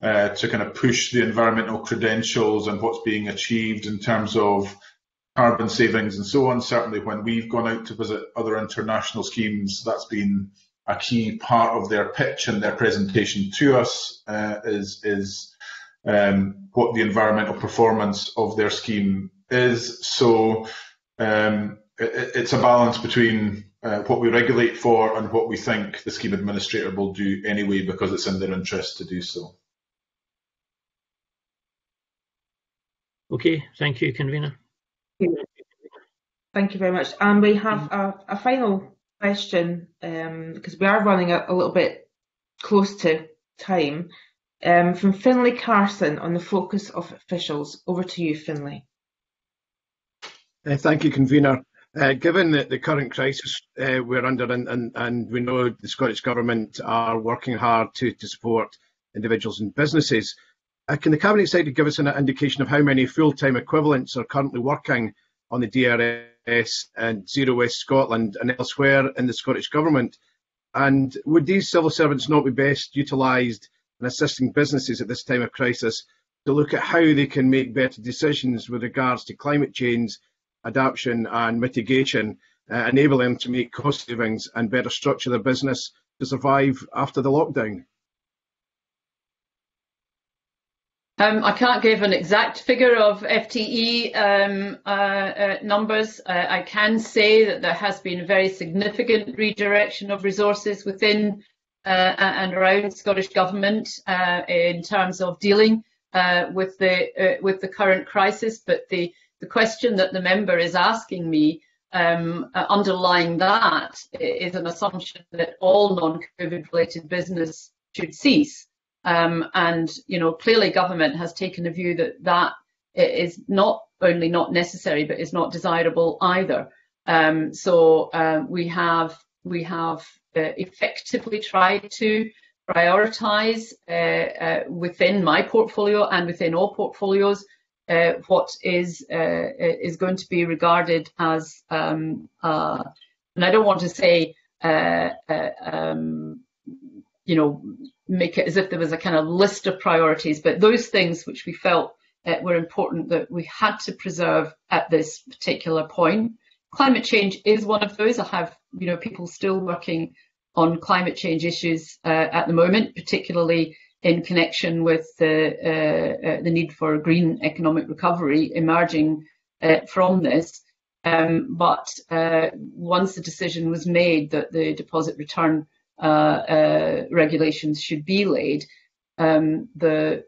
to kind of push the environmental credentials and what's being achieved in terms of carbon savings and so on. Certainly when we've gone out to visit other international schemes, that's been a key part of their pitch and their presentation to us is what the environmental performance of their scheme is. So it's a balance between what we regulate for and what we think the scheme administrator will do anyway because it's in their interest to do so. Okay, thank you, convener. Thank you very much. And we have a final question because we are running a little bit close to time from Finlay Carson on the focus of officials. Over to you, Finlay. Thank you, convener. Given the current crisis we're under, and we know the Scottish Government are working hard to support individuals and businesses, can the Cabinet Secretary give us an indication of how many full-time equivalents are currently working on the DRS and Zero Waste Scotland and elsewhere in the Scottish Government? And would these civil servants not be best utilised in assisting businesses at this time of crisis to look at how they can make better decisions with regards to climate change, adaptation and mitigation, enable them to make cost savings and better structure their business to survive after the lockdown? I can't give an exact figure of FTE numbers. I can say that there has been very significant redirection of resources within and around Scottish Government in terms of dealing with the current crisis, but the question that the member is asking me, underlying that, is an assumption that all non-COVID related business should cease. And, you know, clearly government has taken a view that that is not only not necessary, but is not desirable either. So we have effectively tried to prioritise within my portfolio and within all portfolios what is going to be regarded as, and I don't want to say, you know, make it as if there was a kind of list of priorities, but those things which we felt were important that we had to preserve at this particular point. Climate change is one of those. I have, you know, people still working on climate change issues at the moment, particularly in connection with the need for a green economic recovery emerging from this. But once the decision was made that the deposit return regulations should be laid, the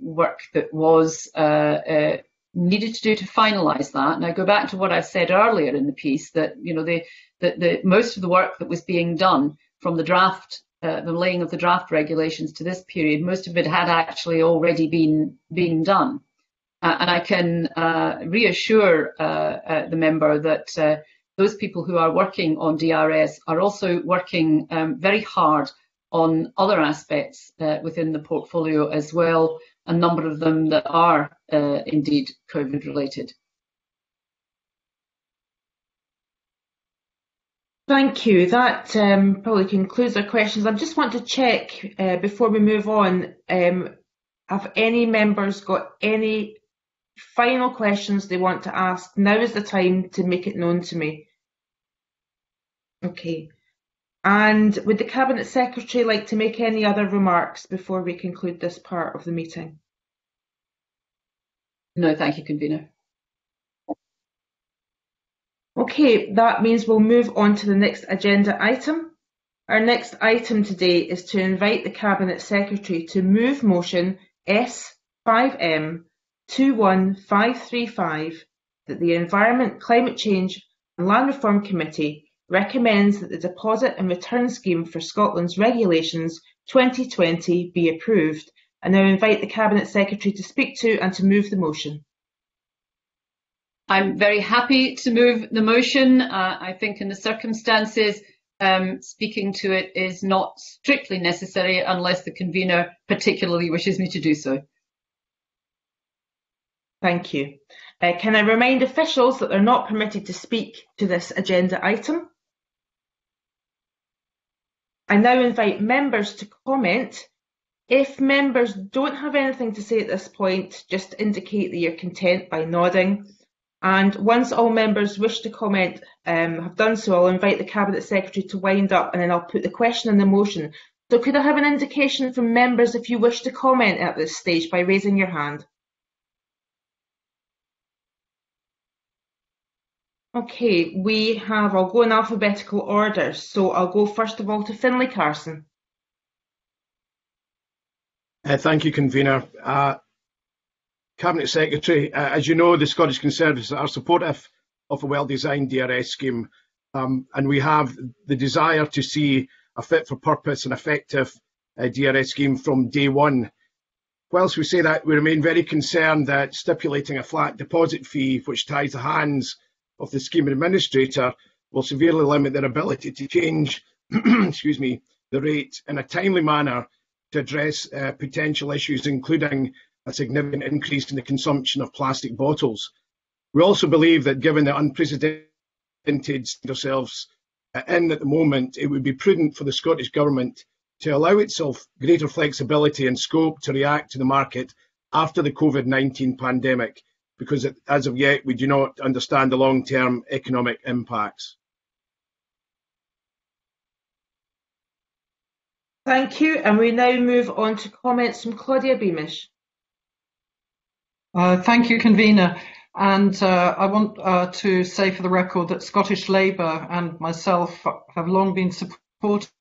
work that was needed to do to finalise that, and I go back to what I said earlier in the piece, that, you know, the most of the work that was being done from the draft, the laying of the draft regulations to this period, most of it had actually already been done. And I can reassure the member that those people who are working on DRS are also working very hard on other aspects within the portfolio as well, a number of them that are indeed COVID related. Thank you. That probably concludes our questions. I just want to check before we move on, have any members got any final questions they want to ask? Now is the time to make it known to me. Okay. And would the Cabinet Secretary like to make any other remarks before we conclude this part of the meeting? No, thank you, convener. Okay, that means we'll move on to the next agenda item. Our next item today is to invite the Cabinet Secretary to move motion S5M21535 that the Environment, Climate Change and Land Reform Committee recommends that the Deposit and Return Scheme for Scotland's regulations 2020 be approved. I now invite the Cabinet Secretary to speak to and to move the motion. I'm very happy to move the motion. I think in the circumstances, speaking to it is not strictly necessary unless the convener particularly wishes me to do so. Thank you. Can I remind officials that they're not permitted to speak to this agenda item? I now invite members to comment. If members don't have anything to say at this point, just indicate that you're content by nodding. And once all members wish to comment have done so, I'll invite the Cabinet Secretary to wind up and then I'll put the question and the motion. So could I have an indication from members if you wish to comment at this stage by raising your hand? Okay, we have, I'll go in alphabetical order, so I'll go first of all to Finlay Carson. Thank you, Convener. Cabinet Secretary, as you know, the Scottish Conservatives are supportive of a well-designed DRS scheme, and we have the desire to see a fit-for-purpose and effective DRS scheme from day one. Whilst we say that, we remain very concerned that stipulating a flat deposit fee, which ties the hands of the scheme administrator, will severely limit their ability to change excuse me, the rate in a timely manner to address potential issues, including a significant increase in the consumption of plastic bottles. We also believe that given the unprecedented ourselves in at the moment, it would be prudent for the Scottish Government to allow itself greater flexibility and scope to react to the market after the COVID-19 pandemic, because as of yet we do not understand the long-term economic impacts. Thank you, and we now move on to comments from Claudia Beamish. Thank you, Convener, and I want to say for the record that Scottish Labour and myself have long been supportive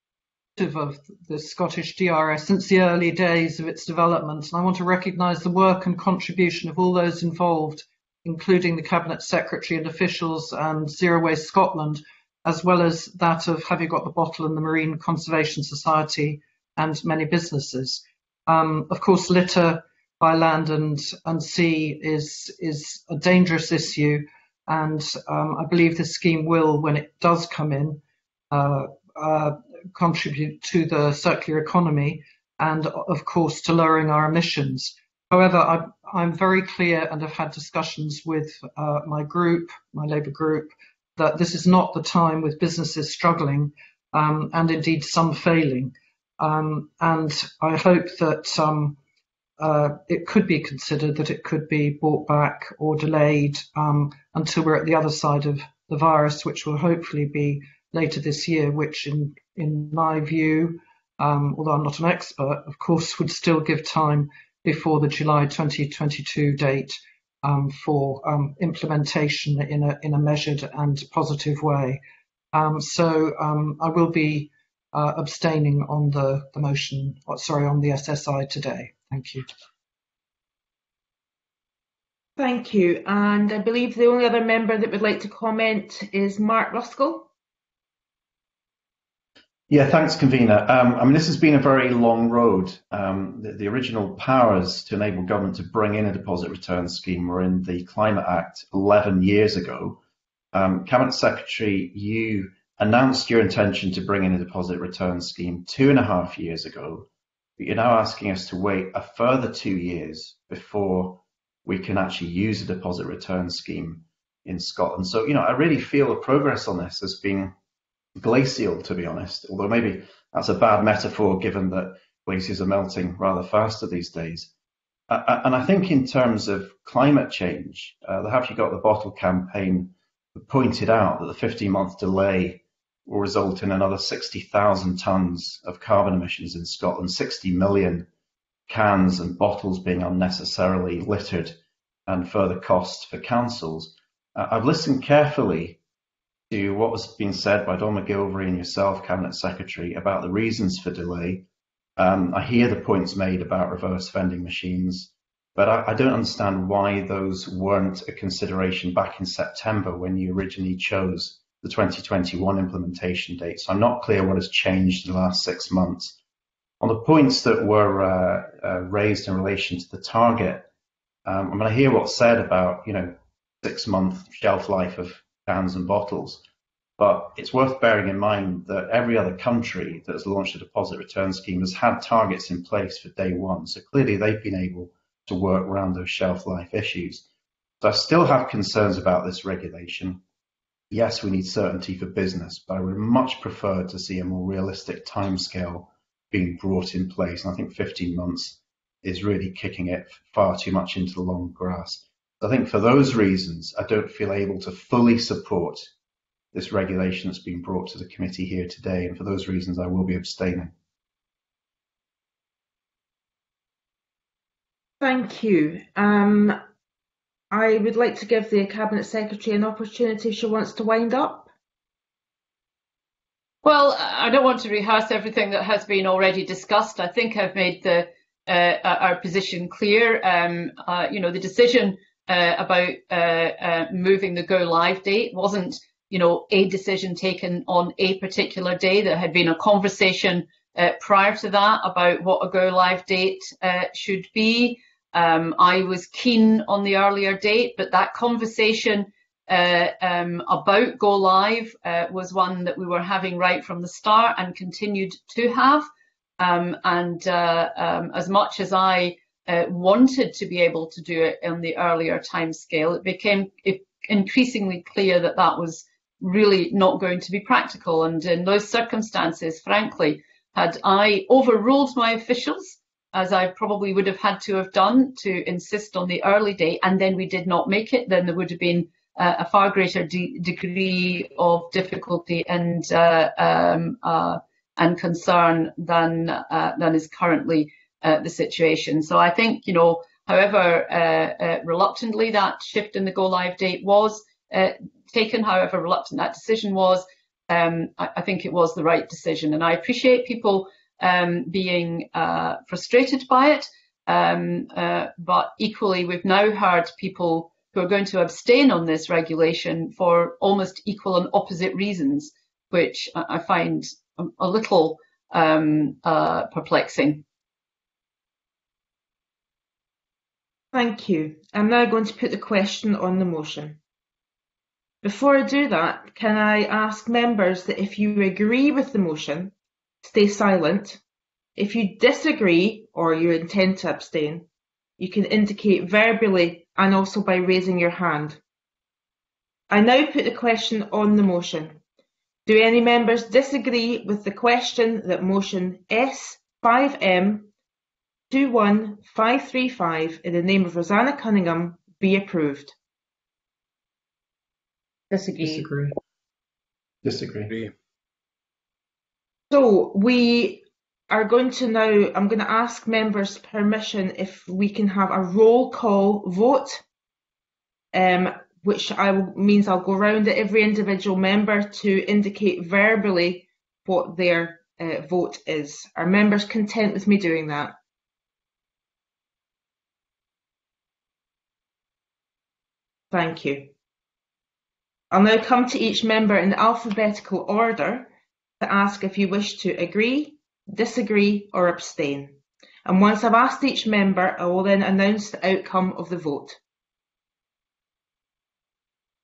of the Scottish DRS since the early days of its development, and I want to recognise the work and contribution of all those involved, including the Cabinet Secretary and officials and Zero Waste Scotland, as well as that of Have You Got the Bottle and the Marine Conservation Society and many businesses. Of course, litter by land and sea is a dangerous issue, and I believe this scheme will, when it does come in, contribute to the circular economy and, of course, to lowering our emissions. However, I'm very clear and have had discussions with my group, my Labour group, that this is not the time with businesses struggling and indeed some failing. And I hope that it could be considered that it could be brought back or delayed until we're at the other side of the virus, which will hopefully be later this year, which in my view, although I'm not an expert, of course, would still give time before the July 2022 date for implementation in a measured and positive way. So I will be abstaining on the motion, sorry, on the SSI today. Thank you. Thank you. And I believe the only other member that would like to comment is Mark Ruskell. Yeah, thanks, Convener. I mean, this has been a very long road. The original powers to enable government to bring in a deposit return scheme were in the Climate Act 11 years ago. Cabinet Secretary, you announced your intention to bring in a deposit return scheme 2.5 years ago, but you're now asking us to wait a further 2 years before we can actually use a deposit return scheme in Scotland. So, you know, I really feel the progress on this has been glacial, to be honest, although maybe that's a bad metaphor given that glaciers are melting rather faster these days. And I think in terms of climate change, the Have You Got the Bottle campaign pointed out that the 15-month delay will result in another 60,000 tonnes of carbon emissions in Scotland, 60 million cans and bottles being unnecessarily littered, and further costs for councils. I've listened carefully to what was being said by Don McGilvery and yourself, Cabinet Secretary, about the reasons for delay. I hear the points made about reverse vending machines, but I don't understand why those weren't a consideration back in September when you originally chose the 2021 implementation date. So I'm not clear what has changed in the last 6 months On the points that were raised in relation to the target, I mean, I hear what's said about, you know, 6-month shelf life of cans and bottles, but it's worth bearing in mind that every other country that's launched a deposit return scheme has had targets in place for day one. So clearly they've been able to work around those shelf life issues. So I still have concerns about this regulation. Yes, we need certainty for business, but I would much prefer to see a more realistic timescale being brought in place. And I think 15 months is really kicking it far too much into the long grass. I think for those reasons, I don't feel able to fully support this regulation that's been brought to the committee here today. And for those reasons, I will be abstaining. Thank you. I would like to give the Cabinet Secretary an opportunity if she wants to wind up. Well, I don't want to rehearse everything that has been already discussed. I think I've made the, our position clear. You know, the decision about moving the go-live date wasn't, you know, a decision taken on a particular day. There had been a conversation prior to that about what a go-live date should be. I was keen on the earlier date, but that conversation about go live was one that we were having right from the start and continued to have. As much as I wanted to be able to do it on the earlier timescale, it became increasingly clear that that was really not going to be practical. And in those circumstances, frankly, had I overruled my officials, as I probably would have had to have done to insist on the early date, and then we did not make it, then there would have been a far greater degree of difficulty and concern than is currently the situation. So I think, you know, however reluctantly that shift in the go live date was taken, however reluctant that decision was, I think it was the right decision, and I appreciate people being frustrated by it, but equally we've now heard people who are going to abstain on this regulation for almost equal and opposite reasons, which I find a little perplexing. Thank you. I'm now going to put the question on the motion. Before I do that, can I ask members that if you agree with the motion, stay silent. If you disagree or you intend to abstain, you can indicate verbally and also by raising your hand. I now put the question on the motion. Do any members disagree with the question that motion S5M21535 in the name of Rosanna Cunningham be approved? Disagree. Disagree. Disagree. So we are going to now, I'm going to ask members permission if we can have a roll call vote, which means I'll go round at every individual member to indicate verbally what their vote is. Are members content with me doing that? Thank you. I'll now come to each member in alphabetical order to ask if you wish to agree, disagree or abstain. And once I've asked each member, I will then announce the outcome of the vote.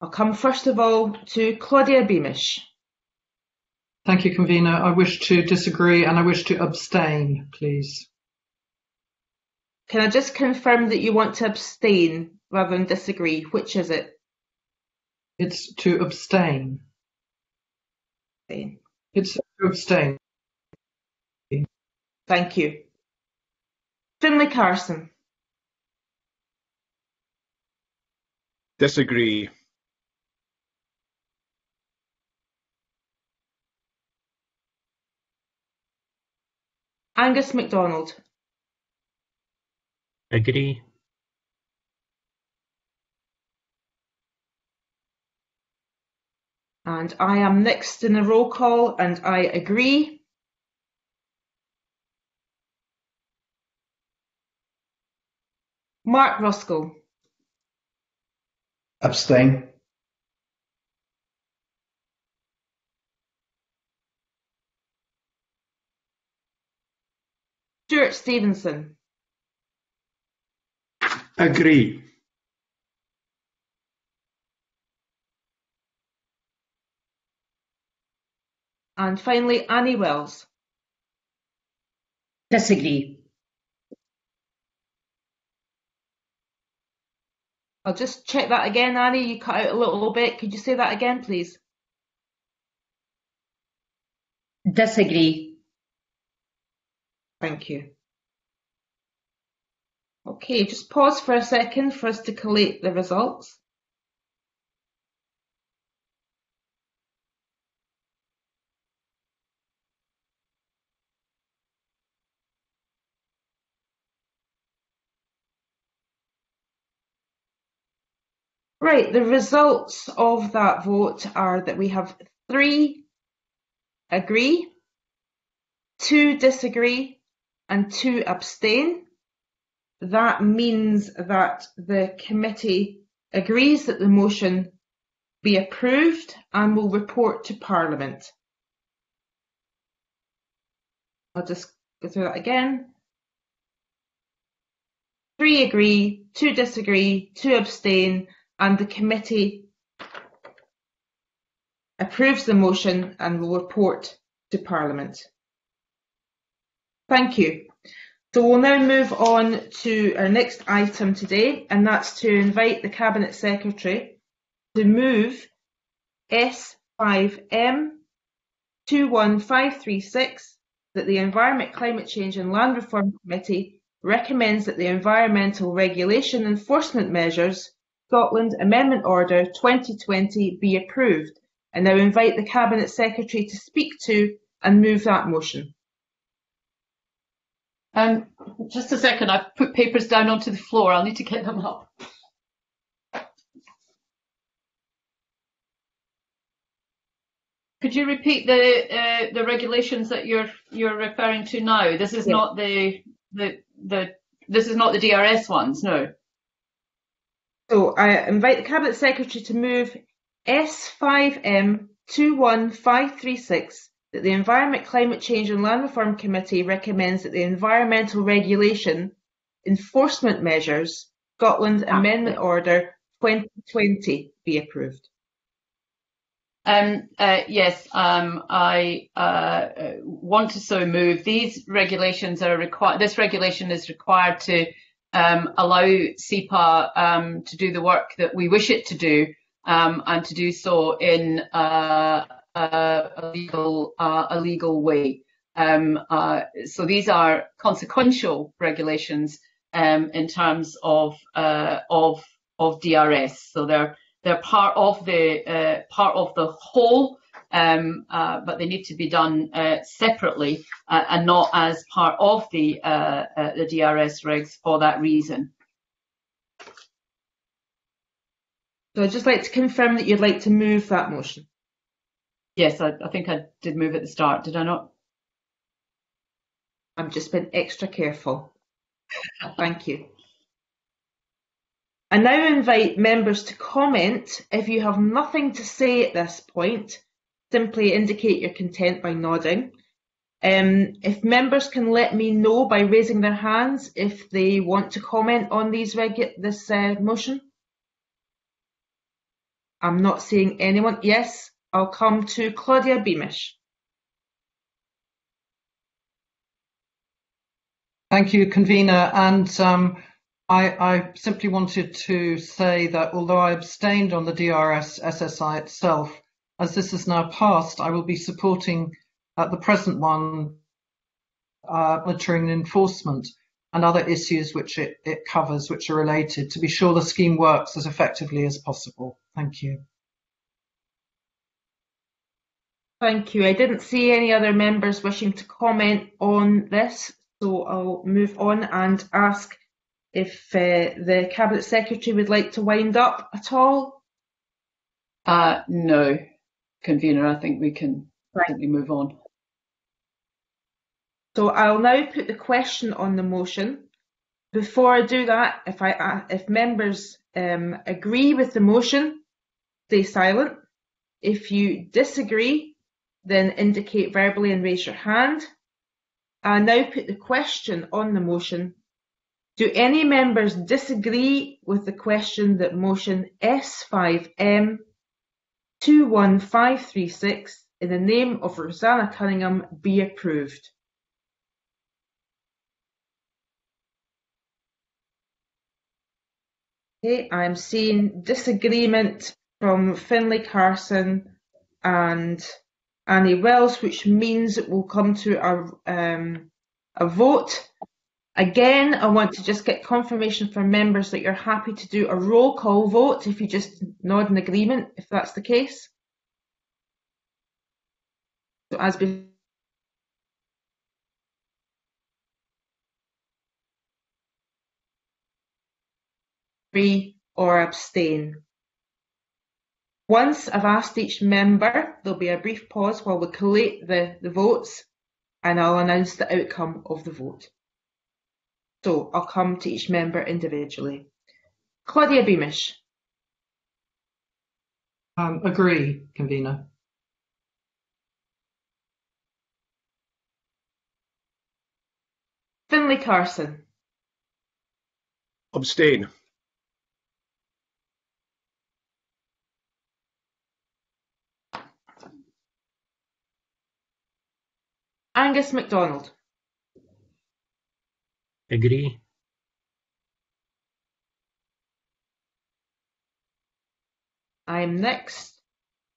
I'll come first of all to Claudia Beamish. Thank you, Convener. I wish to disagree and I wish to abstain, please. Can I just confirm that you want to abstain rather than disagree? Which is it? It's to abstain. Abstain. It's to abstain. Thank you. Finlay Carson. Disagree. Angus MacDonald. Agree. And I am next in the roll call, and I agree. Mark Ruskell. Abstain. Stuart Stevenson. Agree. And finally, Annie Wells. Disagree. I'll just check that again, Annie. You cut out a little bit. Could you say that again, please? Disagree. Thank you. Okay, just pause for a second for us to collate the results. Right, the results of that vote are that we have 3 agree, 2 disagree, and 2 abstain. That means that the committee agrees that the motion be approved and will report to Parliament. I'll just go through that again. 3 agree, 2 disagree, 2 abstain, and the committee approves the motion and will report to Parliament. Thank you. So we'll now move on to our next item today, and that's to invite the Cabinet Secretary to move S5M 21536 that the Environment, Climate Change and Land Reform Committee recommends that the Environmental Regulation Enforcement Measures Scotland Amendment Order 2020 be approved, and now invite the Cabinet Secretary to speak to and move that motion. Just a second, I've put papers down onto the floor, I'll need to get them up. Could you repeat the regulations that you're referring to now? This is not this is not the DRS ones, no. So I invite the Cabinet Secretary to move S5M 21536 that the Environment, Climate Change and Land Reform Committee recommends that the Environmental Regulation Enforcement Measures Scotland Amendment Order 2020 be approved. Yes, I want to so move. These regulations are required. This regulation is required to allow SEPA to do the work that we wish it to do, and to do so in a legal way. So these are consequential regulations in terms of DRS. So they're part of the whole, but they need to be done separately and not as part of the DRS regs for that reason. So I'd just like to confirm that you'd like to move that motion. Yes, I think I did move at the start, did I not? I've just been extra careful. Thank you. I now invite members to comment. If you have nothing to say at this point, simply indicate your content by nodding. If members can let me know by raising their hands if they want to comment on these motion. I'm not seeing anyone. Yes, I'll come to Claudia Beamish. Thank you, Convener. And I simply wanted to say that although I abstained on the DRS SSI itself, as this is now passed, I will be supporting the present one, monitoring and enforcement, and other issues which it covers, which are related, to be sure the scheme works as effectively as possible. Thank you. Thank you. I didn't see any other members wishing to comment on this, so I'll move on and ask if the Cabinet Secretary would like to wind up at all. No. Convener, I think we can rightly move on. So I'll now put the question on the motion. Before I do that, if members agree with the motion, stay silent. If you disagree, then indicate verbally and raise your hand. I now put the question on the motion. Do any members disagree with the question that motion S5M21536 in the name of Rosanna Cunningham be approved? Okay, I'm seeing disagreement from Finlay Carson and Annie Wells, which means it will come to a vote. Again, I want to just get confirmation from members that you're happy to do a roll call vote if you just nod in agreement, if that's the case. So as before, agree or abstain. Once I've asked each member, there'll be a brief pause while we collate the votes, and I'll announce the outcome of the vote. So I'll come to each member individually. Claudia Beamish. Agree, convener. Finlay Carson. Abstain. Angus MacDonald. Agree. I am next,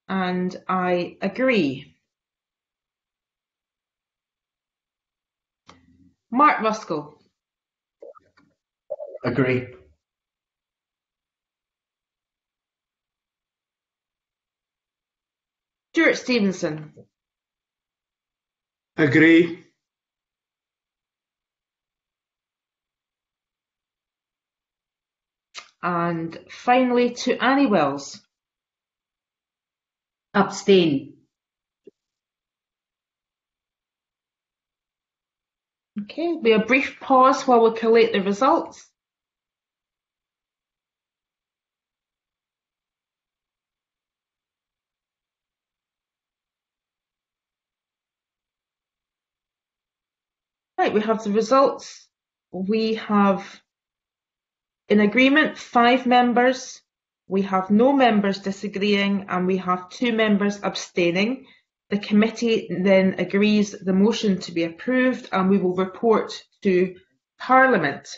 and I agree. Mark Ruskell. Agree. Stuart Stevenson. Agree. And finally, to Annie Wells. Abstain. Okay, there'll be a brief pause while we collate the results. Right, we have the results. We have in agreement 5 members, we have no members disagreeing, and we have 2 members abstaining. The committee then agrees the motion to be approved, and we will report to Parliament.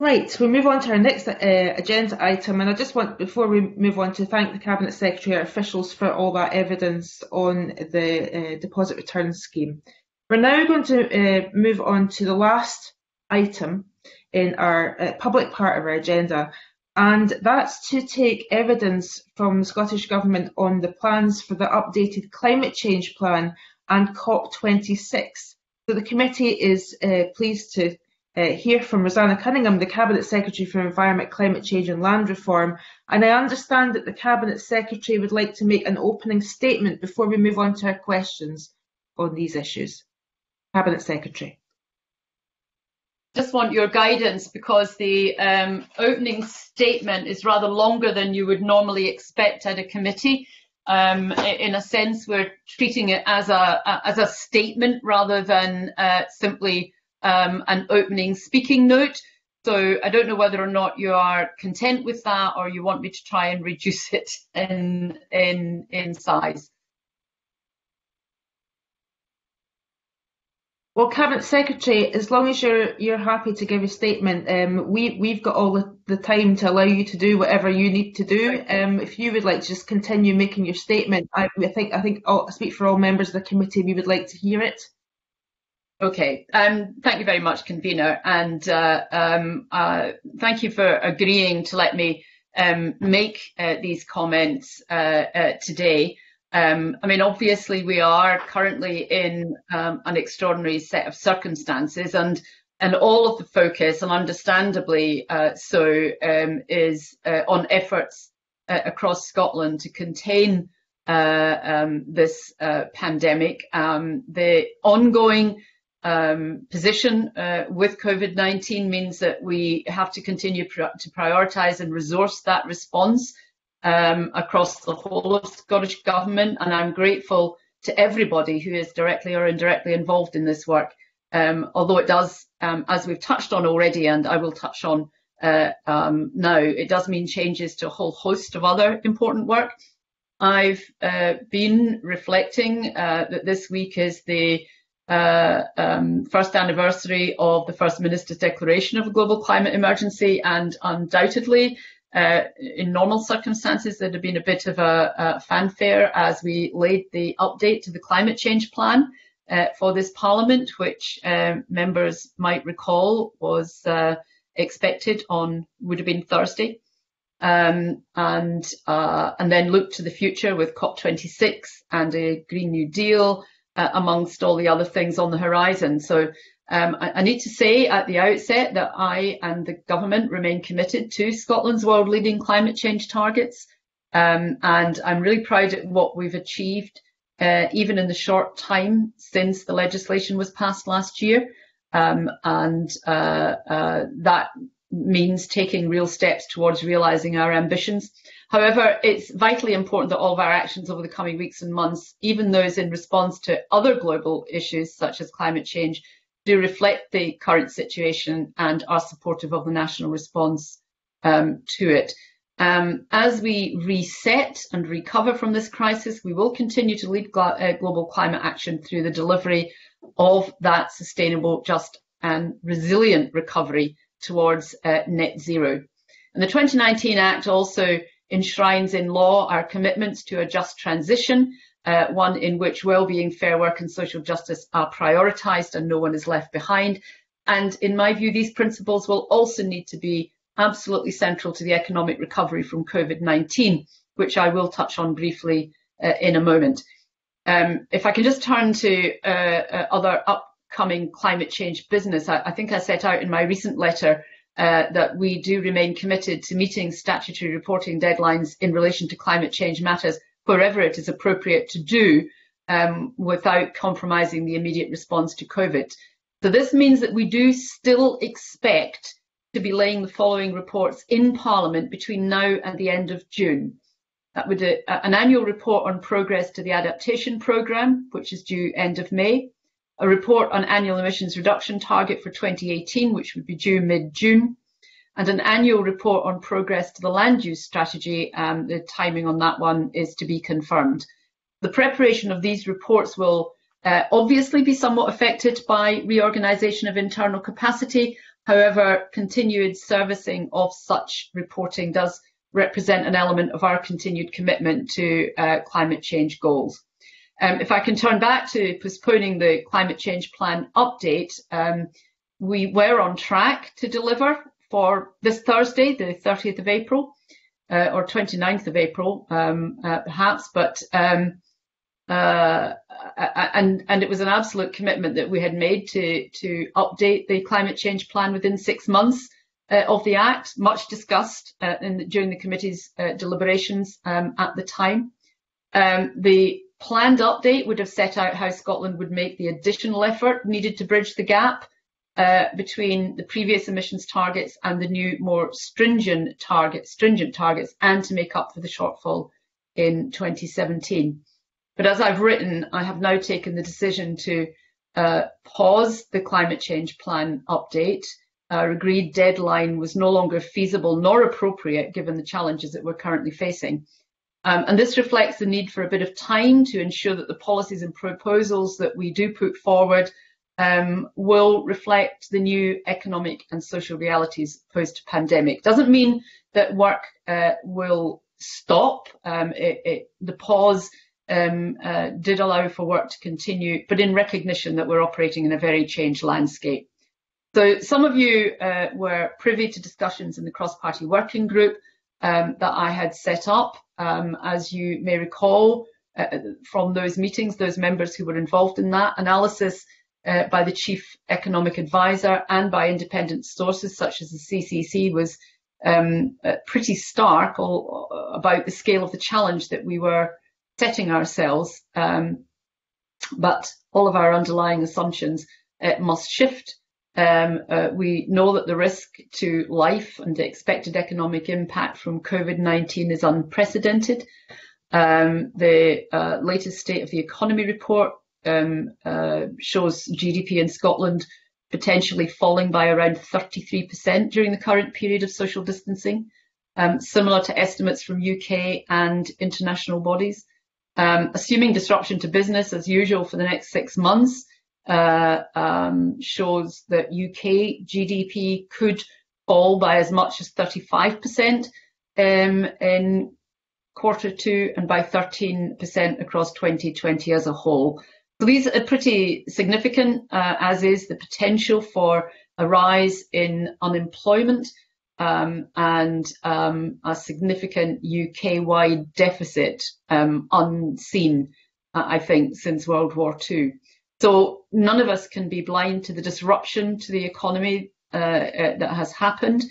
Right, we'll move on to our next agenda item, and I just want, before we move on, to thank the Cabinet Secretary and officials for all that evidence on the deposit return scheme. We're now going to move on to the last item in our public part of our agenda, and that's to take evidence from the Scottish Government on the plans for the updated climate change plan and COP26. So the committee is pleased to hear from Rosanna Cunningham, the Cabinet Secretary for Environment, Climate Change and Land Reform, and I understand that the Cabinet Secretary would like to make an opening statement before we move on to our questions on these issues. Cabinet Secretary. Just want your guidance, because the opening statement is rather longer than you would normally expect at a committee. In a sense, we're treating it as a statement rather than simply an opening speaking note. So I don't know whether or not you are content with that, or you want me to try and reduce it in size. Well, Cabinet Secretary, as long as you're happy to give a statement, we've got all the time to allow you to do whatever you need to do. If you would like to just continue making your statement, I think I speak for all members of the committee. We would like to hear it. Okay. Thank you very much, convener, and thank you for agreeing to let me make these comments today. I mean, obviously, we are currently in an extraordinary set of circumstances, and all of the focus, and understandably so, is on efforts across Scotland to contain this pandemic. The ongoing position with COVID-19 means that we have to continue to prioritise and resource that response across the whole of Scottish Government, and I'm grateful to everybody who is directly or indirectly involved in this work, although it does, as we've touched on already, and I will touch on now, it does mean changes to a whole host of other important work. I've been reflecting that this week is the first anniversary of the First Minister's declaration of a global climate emergency, and undoubtedly in normal circumstances there'd have been a bit of a fanfare as we laid the update to the climate change plan for this Parliament, which members might recall was expected on, would have been Thursday, and then look to the future with COP26 and a Green New Deal, amongst all the other things on the horizon. So I need to say at the outset that I and the government remain committed to Scotland's world-leading climate change targets, and I'm really proud at what we've achieved, even in the short time since the legislation was passed last year, and that means taking real steps towards realising our ambitions. However, it's vitally important that all of our actions over the coming weeks and months, even those in response to other global issues such as climate change, do reflect the current situation and are supportive of the national response to it. As we reset and recover from this crisis, we will continue to lead global climate action through the delivery of that sustainable, just and resilient recovery towards net zero. And the 2019 Act also enshrines in law our commitments to a just transition, one in which well-being, fair work and social justice are prioritised and no one is left behind. And in my view, these principles will also need to be absolutely central to the economic recovery from COVID-19, which I will touch on briefly in a moment. If I can just turn to other upcoming climate change business, I think I set out in my recent letter that we do remain committed to meeting statutory reporting deadlines in relation to climate change matters wherever it is appropriate to do, without compromising the immediate response to COVID. So this means that we do still expect to be laying the following reports in Parliament between now and the end of June. That would be an annual report on progress to the adaptation programme, which is due end of May. A report on annual emissions reduction target for 2018, which would be due mid-June, and an annual report on progress to the land use strategy. The timing on that one is to be confirmed. The preparation of these reports will obviously be somewhat affected by reorganisation of internal capacity. However, continued servicing of such reporting does represent an element of our continued commitment to climate change goals. If I can turn back to postponing the climate change plan update, we were on track to deliver for this Thursday, the 30th of April, or 29th of April, perhaps, but and it was an absolute commitment that we had made to update the climate change plan within 6 months of the Act, much discussed during the committee's deliberations at the time. The planned update would have set out how Scotland would make the additional effort needed to bridge the gap between the previous emissions targets and the new, more stringent targets, and to make up for the shortfall in 2017. But as I've written, I have now taken the decision to pause the climate change plan update. Our agreed deadline was no longer feasible nor appropriate given the challenges that we're currently facing. And this reflects the need for a bit of time to ensure that the policies and proposals that we do put forward will reflect the new economic and social realities post-pandemic. Doesn't mean that work will stop. The pause did allow for work to continue, but in recognition that we're operating in a very changed landscape. So some of you were privy to discussions in the cross-party working group that I had set up. As you may recall from those meetings, those members who were involved in that analysis by the Chief Economic Advisor and by independent sources such as the CCC was pretty stark about the scale of the challenge that we were setting ourselves, but all of our underlying assumptions must shift. We know that the risk to life and the expected economic impact from COVID-19 is unprecedented, The latest State of the Economy report shows GDP in Scotland potentially falling by around 33% during the current period of social distancing, similar to estimates from UK and international bodies. Assuming disruption to business as usual for the next 6 months shows that UK GDP could fall by as much as 35% in Q2 and by 13% across 2020 as a whole. So these are pretty significant, as is the potential for a rise in unemployment and a significant UK-wide deficit, unseen, I think, since World War II. So none of us can be blind to the disruption to the economy that has happened.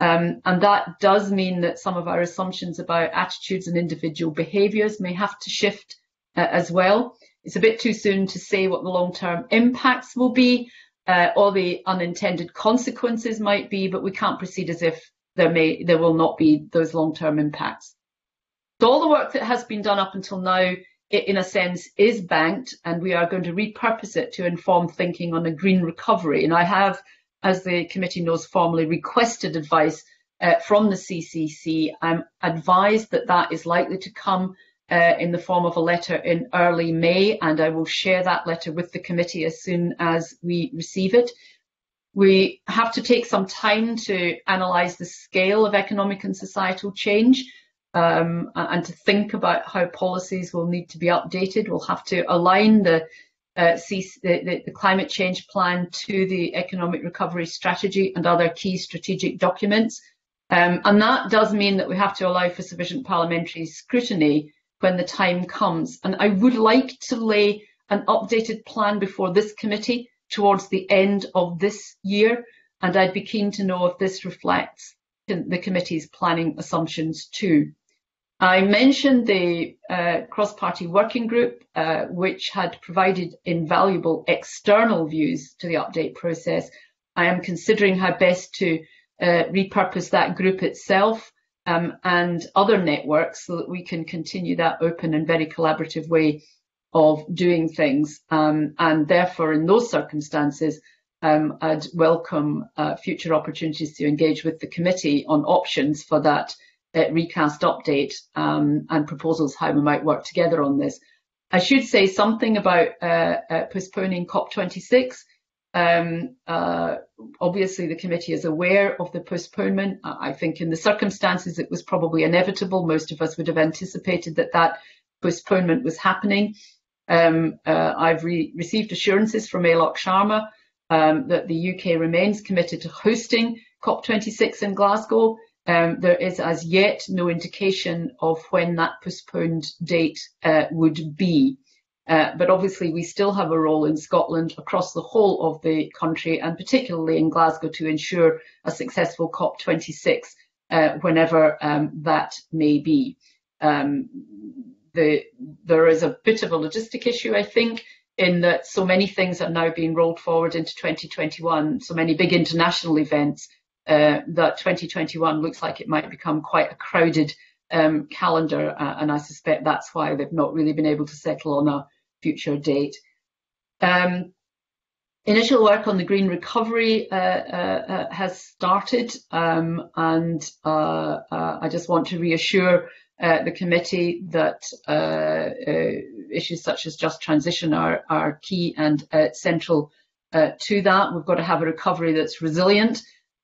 And that does mean that some of our assumptions about attitudes and individual behaviours may have to shift as well. It's a bit too soon to say what the long-term impacts will be or the unintended consequences might be, but we can't proceed as if there will not be those long-term impacts. So all the work that has been done up until now, it, in a sense, is banked, and we are going to repurpose it to inform thinking on a green recovery. And I have, as the committee knows, formally requested advice from the CCC. I'm advised that that is likely to come in the form of a letter in early May, and I will share that letter with the committee as soon as we receive it. We have to take some time to analyse the scale of economic and societal change and to think about how policies will need to be updated. We'll have to align the climate change plan to the economic recovery strategy and other key strategic documents. And that does mean that we have to allow for sufficient parliamentary scrutiny when the time comes. And I would like to lay an updated plan before this committee towards the end of this year. And I'd be keen to know if this reflects the committee's planning assumptions too. I mentioned the cross-party working group, which had provided invaluable external views to the update process. I am considering how best to repurpose that group itself and other networks so that we can continue that open and very collaborative way of doing things. And therefore, in those circumstances, I'd welcome future opportunities to engage with the committee on options for that recast update and proposals how we might work together on this. I should say something about postponing COP26. Obviously, the committee is aware of the postponement. I think in the circumstances it was probably inevitable. Most of us would have anticipated that that postponement was happening. I've received assurances from Alok Sharma that the UK remains committed to hosting COP26 in Glasgow. There is as yet no indication of when that postponed date would be. But obviously we still have a role in Scotland across the whole of the country and particularly in Glasgow to ensure a successful COP26 whenever that may be. There is a bit of a logistic issue, I think, in that so many things are now being rolled forward into 2021, so many big international events. That 2021 looks like it might become quite a crowded calendar, and I suspect that's why they've not really been able to settle on a future date. Initial work on the green recovery has started, and I just want to reassure the committee that issues such as just transition are key and central to that. We've got to have a recovery that's resilient.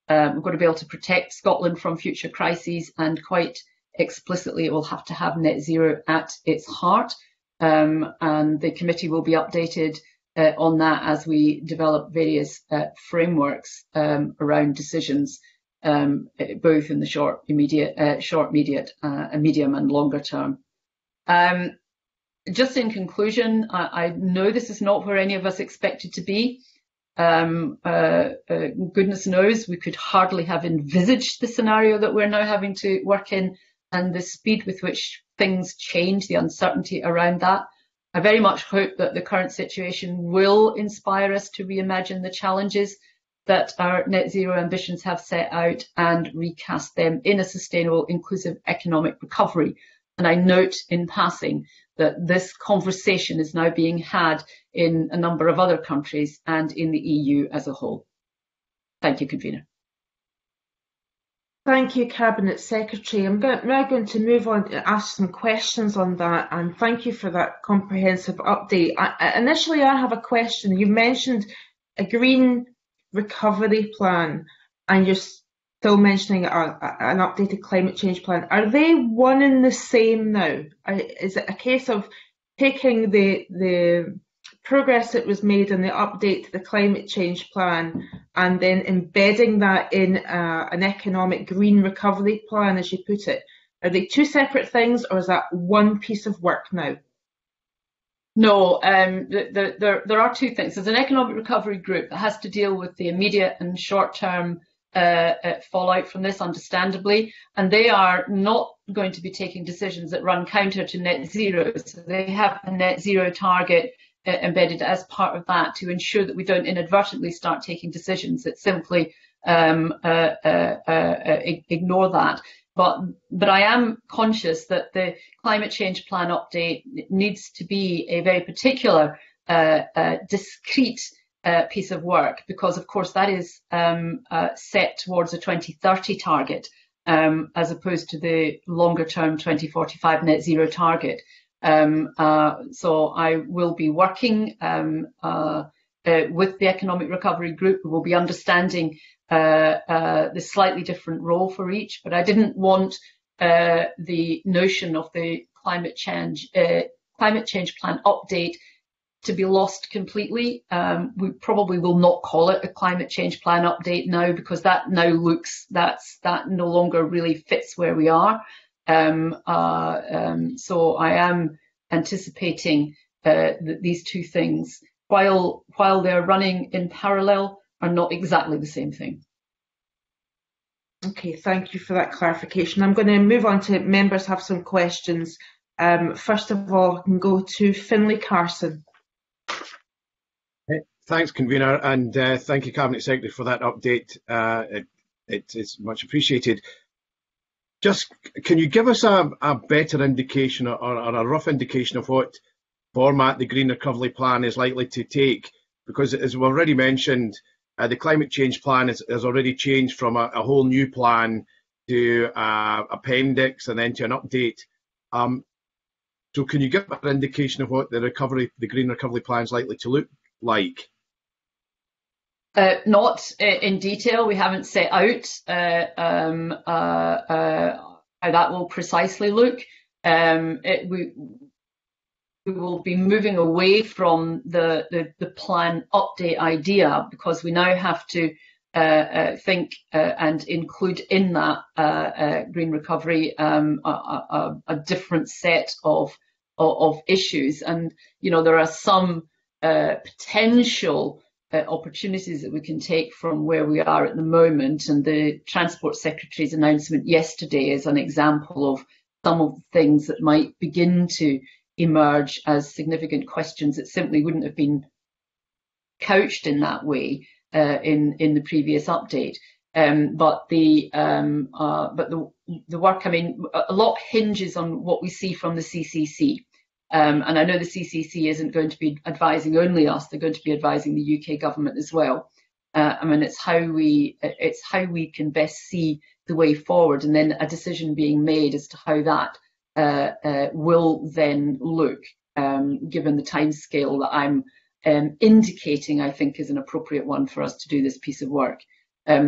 We've got to be able to protect Scotland from future crises, and quite explicitly it will have to have net zero at its heart. And the committee will be updated on that as we develop various frameworks around decisions, both in the short, medium and longer term. Just in conclusion, I know this is not where any of us expected to be. Goodness knows we could hardly have envisaged the scenario that we're now having to work in and the speed with which things change, the uncertainty around that. I very much hope that the current situation will inspire us to reimagine the challenges that our net zero ambitions have set out and recast them in a sustainable, inclusive economic recovery And I note in passing that this conversation is now being had in a number of other countries and in the EU as a whole. Thank you, Convener. Thank you, Cabinet Secretary. I'm now going to move on and ask some questions on that, and thank you for that comprehensive update. Initially, I have a question. You mentioned a green recovery plan, and you're still mentioning an updated climate change plan. Are they one and the same now? Is it a case of taking the progress that was made in the update to the climate change plan and then embedding that in an economic green recovery plan, as you put it? Are they two separate things, or is that one piece of work now? No, there are two things. There's an economic recovery group that has to deal with the immediate and short-term fallout from this, understandably, and they are not going to be taking decisions that run counter to net zero. So they have a net zero target embedded as part of that to ensure that we don't inadvertently start taking decisions that simply ignore that. But I am conscious that the climate change plan update needs to be a very particular, discrete piece of work, because of course that is set towards a 2030 target as opposed to the longer term 2045 net zero target. So I will be working with the Economic Recovery Group. We will be understanding the slightly different role for each, but I didn't want the notion of the climate change plan update to be lost completely. We probably will not call it a climate change plan update now, because that now looks, that no longer really fits where we are. So I am anticipating that these two things, while they're running in parallel, are not exactly the same thing. Okay, thank you for that clarification. I'm going to move on to members have some questions. First of all, I can go to Finlay Carson. Thanks, Convener, and thank you, Cabinet Secretary, for that update. It's much appreciated. Just, can you give us a better indication or a rough indication of what format the Green Recovery Plan is likely to take? Because as we've already mentioned, the Climate Change Plan has already changed from a whole new plan to appendix and then to an update. So can you give an indication of what the Green Recovery Plan is likely to look like? Not in detail. We haven't set out how that will precisely look. We will be moving away from the plan update idea, because we now have to think and include in that green recovery a different set of issues. And you know, there are some potential opportunities that we can take from where we are at the moment, and the Transport Secretary's announcement yesterday is an example of some of the things that might begin to emerge as significant questions that simply wouldn't have been couched in that way in the previous update. But the work, I mean, a lot hinges on what we see from the CCC. And I know the CCC isn't going to be advising only us; they're going to be advising the UK government as well. I mean, it's how we can best see the way forward, and then a decision being made as to how that will then look, given the timescale that I'm indicating. I think is an appropriate one for us to do this piece of work.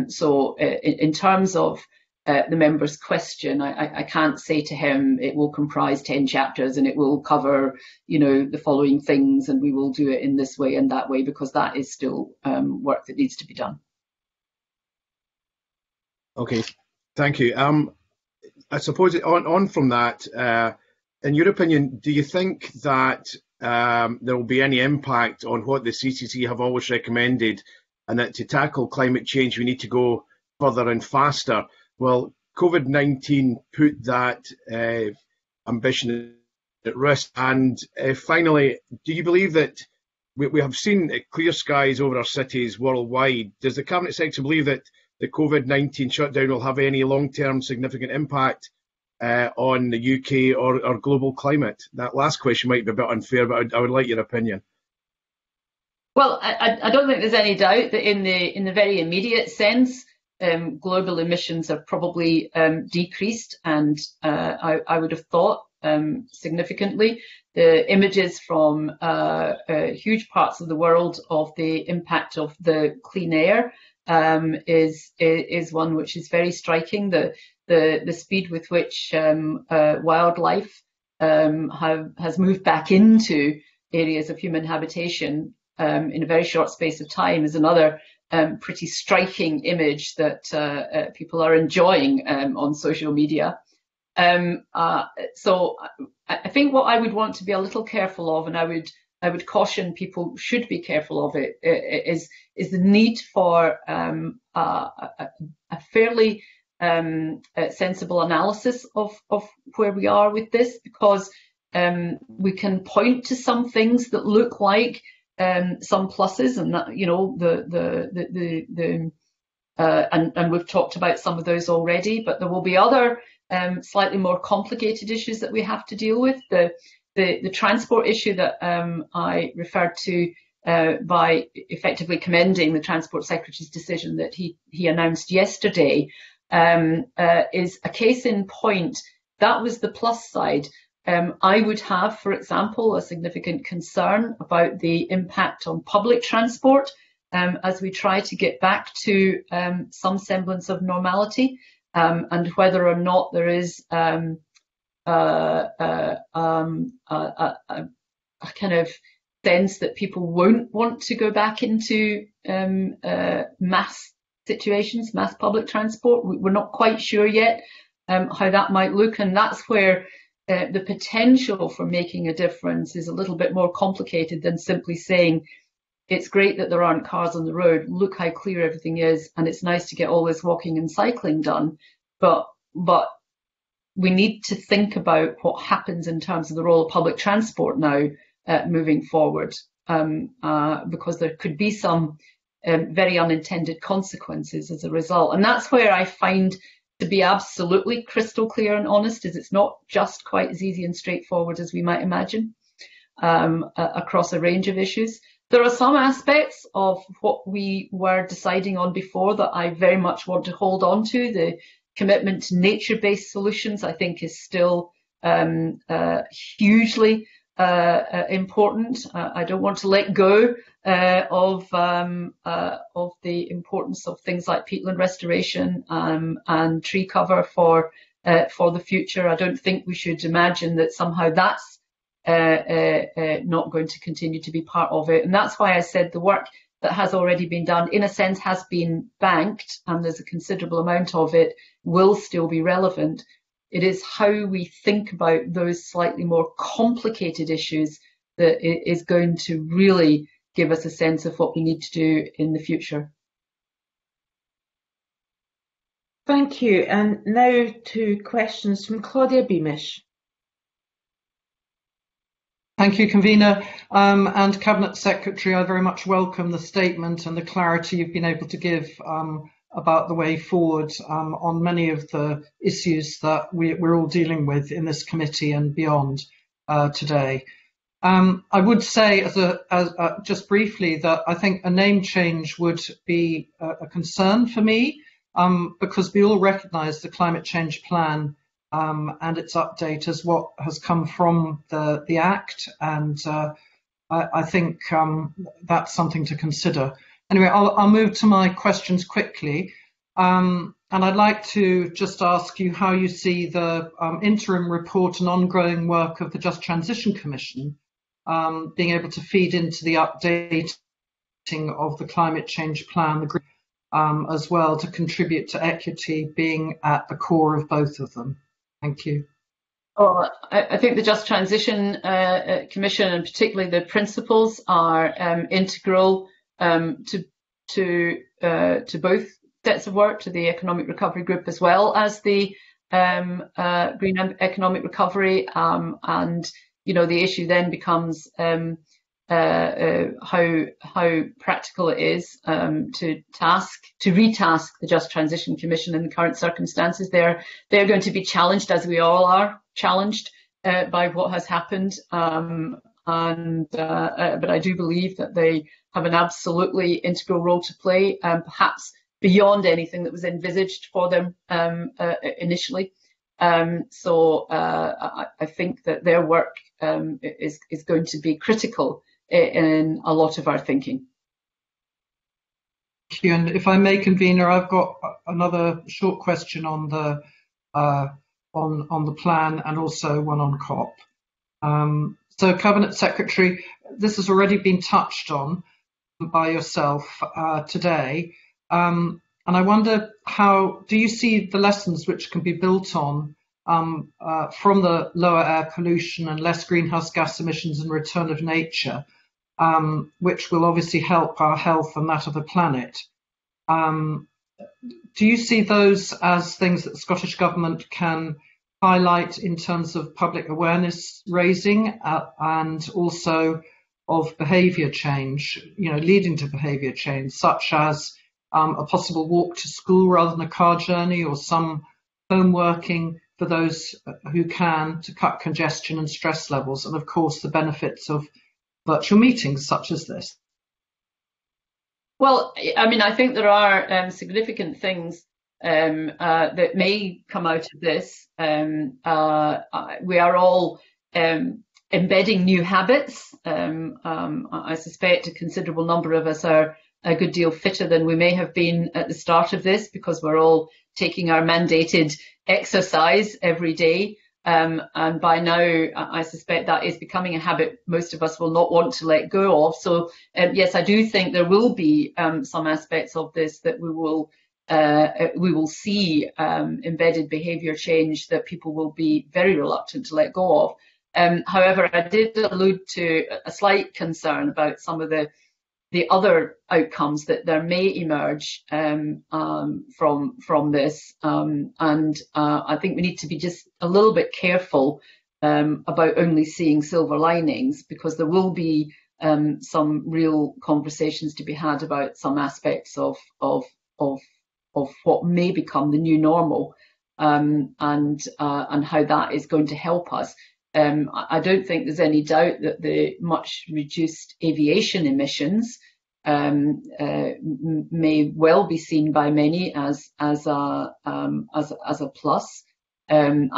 So in terms of the member's question, I can't say to him it will comprise 10 chapters and it will cover, you know, the following things, and we will do it in this way and that way, because that is still work that needs to be done. Okay, thank you. I suppose on from that, in your opinion, do you think that there will be any impact on what the CCC have always recommended, and that to tackle climate change we need to go further and faster? Well, COVID-19 put that ambition at risk. And finally, do you believe that we have seen clear skies over our cities worldwide? Does the Cabinet Secretary believe that the COVID-19 shutdown will have any long-term significant impact on the UK or global climate? That last question might be a bit unfair, but I would like your opinion. Well, I don't think there's any doubt that in the very immediate sense, global emissions have probably decreased, and I would have thought significantly. The images from huge parts of the world of the impact of the clean air is one which is very striking. The speed with which wildlife has moved back into areas of human habitation in a very short space of time is another pretty striking image that people are enjoying on social media. So I think what I would want to be a little careful of, and I would caution people should be careful of it, is the need for a fairly sensible analysis of where we are with this, because we can point to some things that look like some pluses, and that, you know, and we've talked about some of those already, but there will be other slightly more complicated issues that we have to deal with. The transport issue that I referred to by effectively commending the Transport Secretary's decision that he announced yesterday is a case in point. That was the plus side. I would have, for example, a significant concern about the impact on public transport as we try to get back to some semblance of normality, and whether or not there is a kind of sense that people won't want to go back into mass situations, mass public transport. We're not quite sure yet how that might look, and that's where the potential for making a difference is a little bit more complicated than simply saying it's great that there aren't cars on the road, look how clear everything is, and it's nice to get all this walking and cycling done. But we need to think about what happens in terms of the role of public transport now moving forward, because there could be some very unintended consequences as a result. And that's where I find to be absolutely crystal clear and honest, is it's not just quite as easy and straightforward as we might imagine across a range of issues. There are some aspects of what we were deciding on before that I very much want to hold on to. The commitment to nature-based solutions, I think, is still hugely important. I don't want to let go of the importance of things like peatland restoration and tree cover for the future. I don't think we should imagine that somehow that's not going to continue to be part of it. And that's why I said the work that has already been done, in a sense, has been banked, and there's a considerable amount of it will still be relevant. It is how we think about those slightly more complicated issues that is going to really give us a sense of what we need to do in the future. Thank you. And now to questions from Claudia Beamish. Thank you, Convener. And Cabinet Secretary, I very much welcome the statement and the clarity you've been able to give about the way forward on many of the issues that we're all dealing with in this committee and beyond today. I would say, just briefly, that I think a name change would be a concern for me, because we all recognise the climate change plan and its update as what has come from the Act, and I think that's something to consider. Anyway, I'll move to my questions quickly, and I'd like to just ask you how you see the interim report and ongoing work of the Just Transition Commission being able to feed into the updating of the climate change plan as well, to contribute to equity being at the core of both of them. Thank you. Well, I think the Just Transition Commission, and particularly the principles, are integral to both sets of work, to the Economic Recovery Group as well as the Green Economic Recovery, and you know the issue then becomes how practical it is to retask the Just Transition Commission in the current circumstances. They're going to be challenged, as we all are challenged, by what has happened. But I do believe that they have an absolutely integral role to play, perhaps beyond anything that was envisaged for them initially. So I think that their work is going to be critical in a lot of our thinking. Thank you. And if I may, Convener, I've got another short question on the plan and also one on COP. So, Cabinet Secretary, this has already been touched on by yourself today, and I wonder how do you see the lessons which can be built on from the lower air pollution and less greenhouse gas emissions and return of nature, which will obviously help our health and that of the planet. Do you see those as things that the Scottish Government can highlight in terms of public awareness raising and also of behaviour change, leading to behaviour change, such as a possible walk to school rather than a car journey, or some home working for those who can, to cut congestion and stress levels, and of course the benefits of virtual meetings such as this? Well, I mean, I think there are significant things that may come out of this. We are all embedding new habits. I suspect a considerable number of us are a good deal fitter than we may have been at the start of this, because we're all taking our mandated exercise every day. And by now, I suspect that is becoming a habit most of us will not want to let go of. So, yes, I do think there will be some aspects of this that we will see embedded behaviour change that people will be very reluctant to let go of. However, I did allude to a slight concern about some of the other outcomes that there may emerge from this, and I think we need to be just a little bit careful about only seeing silver linings, because there will be some real conversations to be had about some aspects of what may become the new normal, and how that is going to help us. I don't think there's any doubt that the much reduced aviation emissions may well be seen by many as a plus. I'm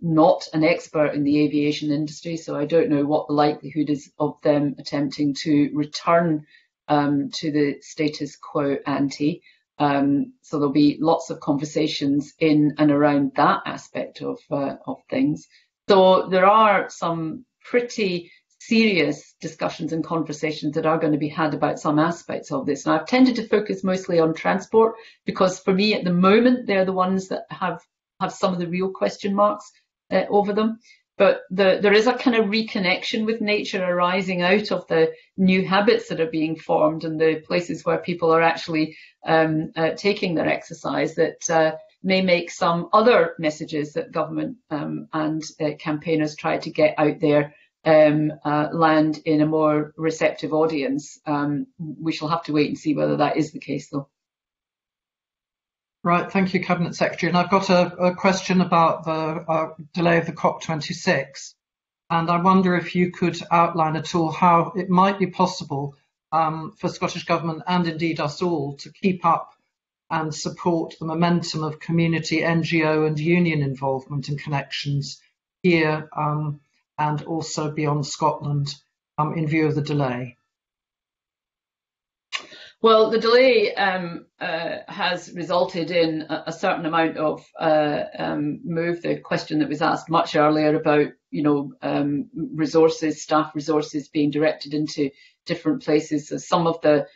not an expert in the aviation industry, so I don't know what the likelihood is of them attempting to return to the status quo ante. So there'll be lots of conversations in and around that aspect of things. So there are some pretty serious discussions and conversations that are going to be had about some aspects of this. And I've tended to focus mostly on transport, because for me at the moment, they're the ones that have some of the real question marks over them. But there is a kind of reconnection with nature arising out of the new habits that are being formed and the places where people are actually taking their exercise that may make some other messages that government and campaigners try to get out there land in a more receptive audience. We shall have to wait and see whether that is the case, though. Right, thank you, Cabinet Secretary. And I've got a question about the delay of the COP26. And I wonder if you could outline at all how it might be possible for Scottish Government and indeed us all to keep up and support the momentum of community, NGO and union involvement and connections here and also beyond Scotland in view of the delay. Well, the delay has resulted in a certain amount of move. The question that was asked much earlier about, resources, staff resources being directed into different places. So some of the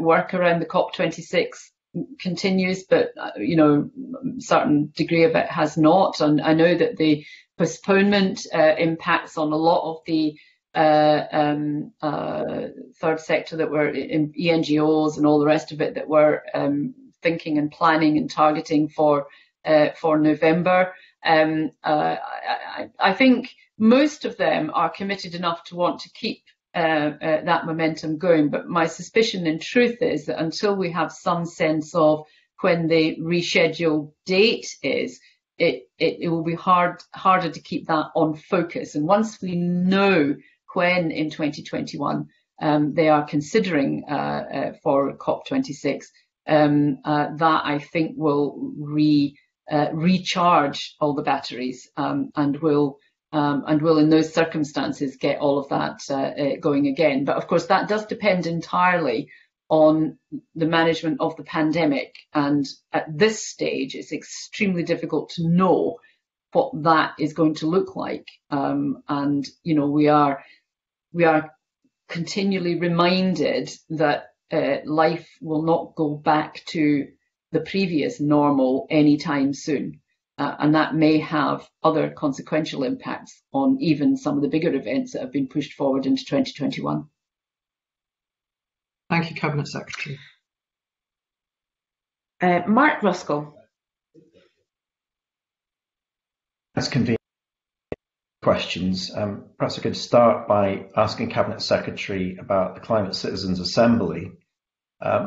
work around the COP26 continues, but a certain degree of it has not. And I know that the postponement impacts on a lot of the third sector that were in ENGOs and all the rest of it that were thinking and planning and targeting for November. I think most of them are committed enough to want to keep that momentum going. But my suspicion in truth is that until we have some sense of when the rescheduled date is, it will be harder to keep that on focus. And once we know when in 2021 they are considering for COP26, that I think will recharge all the batteries and will in those circumstances get all of that going again. But of course that does depend entirely on the management of the pandemic, and at this stage it's extremely difficult to know what that is going to look like. And you know, we are continually reminded that life will not go back to the previous normal anytime soon, and that may have other consequential impacts on even some of the bigger events that have been pushed forward into 2021. Thank you, Cabinet Secretary. Mark Ruskell. That's convenient. Questions. Perhaps I could start by asking Cabinet Secretary about the Climate Citizens Assembly.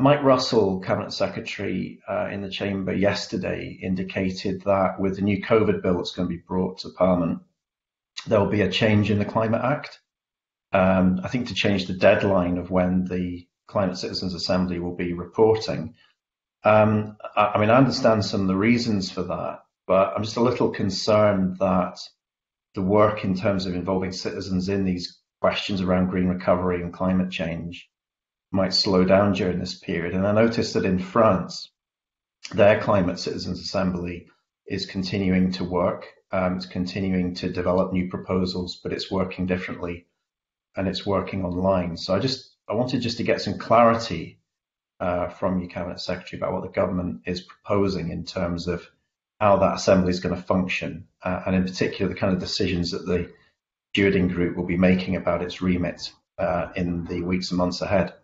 Mike Russell, Cabinet Secretary, in the Chamber yesterday indicated that with the new COVID bill that's going to be brought to Parliament, there will be a change in the Climate Act. I think to change the deadline of when the Climate Citizens Assembly will be reporting. I mean, I understand some of the reasons for that, but I'm just a little concerned that the work in terms of involving citizens in these questions around green recovery and climate change might slow down during this period. And I noticed that in France, their Climate Citizens Assembly is continuing to work. It's continuing to develop new proposals, but it's working differently and it's working online. So I wanted just to get some clarity from you, Cabinet Secretary, about what the government is proposing in terms of how that assembly is going to function, and in particular the kind of decisions that the stewarding group will be making about its remit in the weeks and months ahead.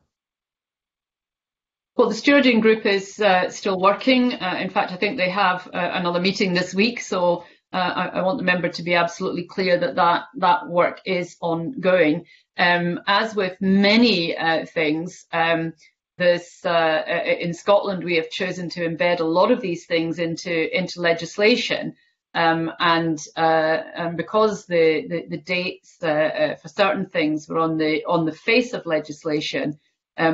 Well, the stewarding group is still working. In fact, I think they have another meeting this week, so I want the member to be absolutely clear that that work is ongoing. As with many things, in Scotland we have chosen to embed a lot of these things into legislation, and because the dates for certain things were on the face of legislation,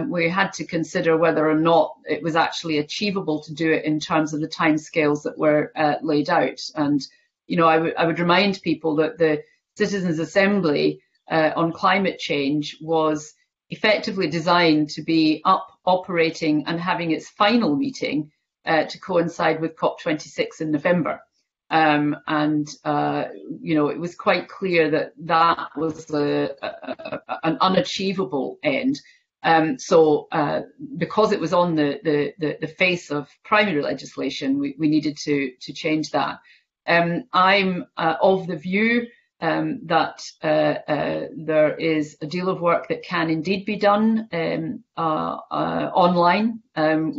we had to consider whether or not it was actually achievable to do it in terms of the timescales that were laid out. And you know, I would remind people that the Citizens' Assembly on climate change was effectively designed to be up, operating and having its final meeting to coincide with COP26 in November. You know, it was quite clear that that was an unachievable end. Because it was on the face of primary legislation, we needed to change that. I'm of the view that there is a deal of work that can indeed be done online.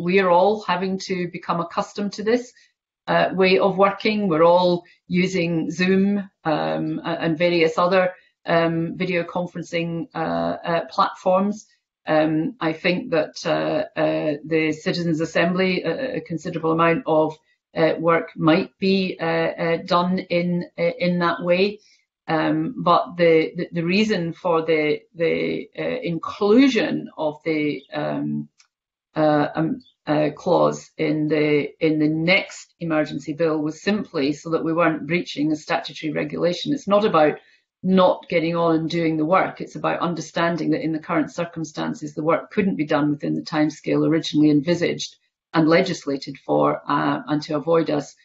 We are all having to become accustomed to this way of working. We're all using Zoom and various other video conferencing platforms. I think that the Citizens' Assembly, a considerable amount of work might be done in that way. But the reason for the inclusion of the clause in the next emergency bill was simply so that we weren't breaching a statutory regulation. It's not about not getting on and doing the work. It's about understanding that in the current circumstances, the work couldn't be done within the timescale originally envisaged and legislated for, and to avoid us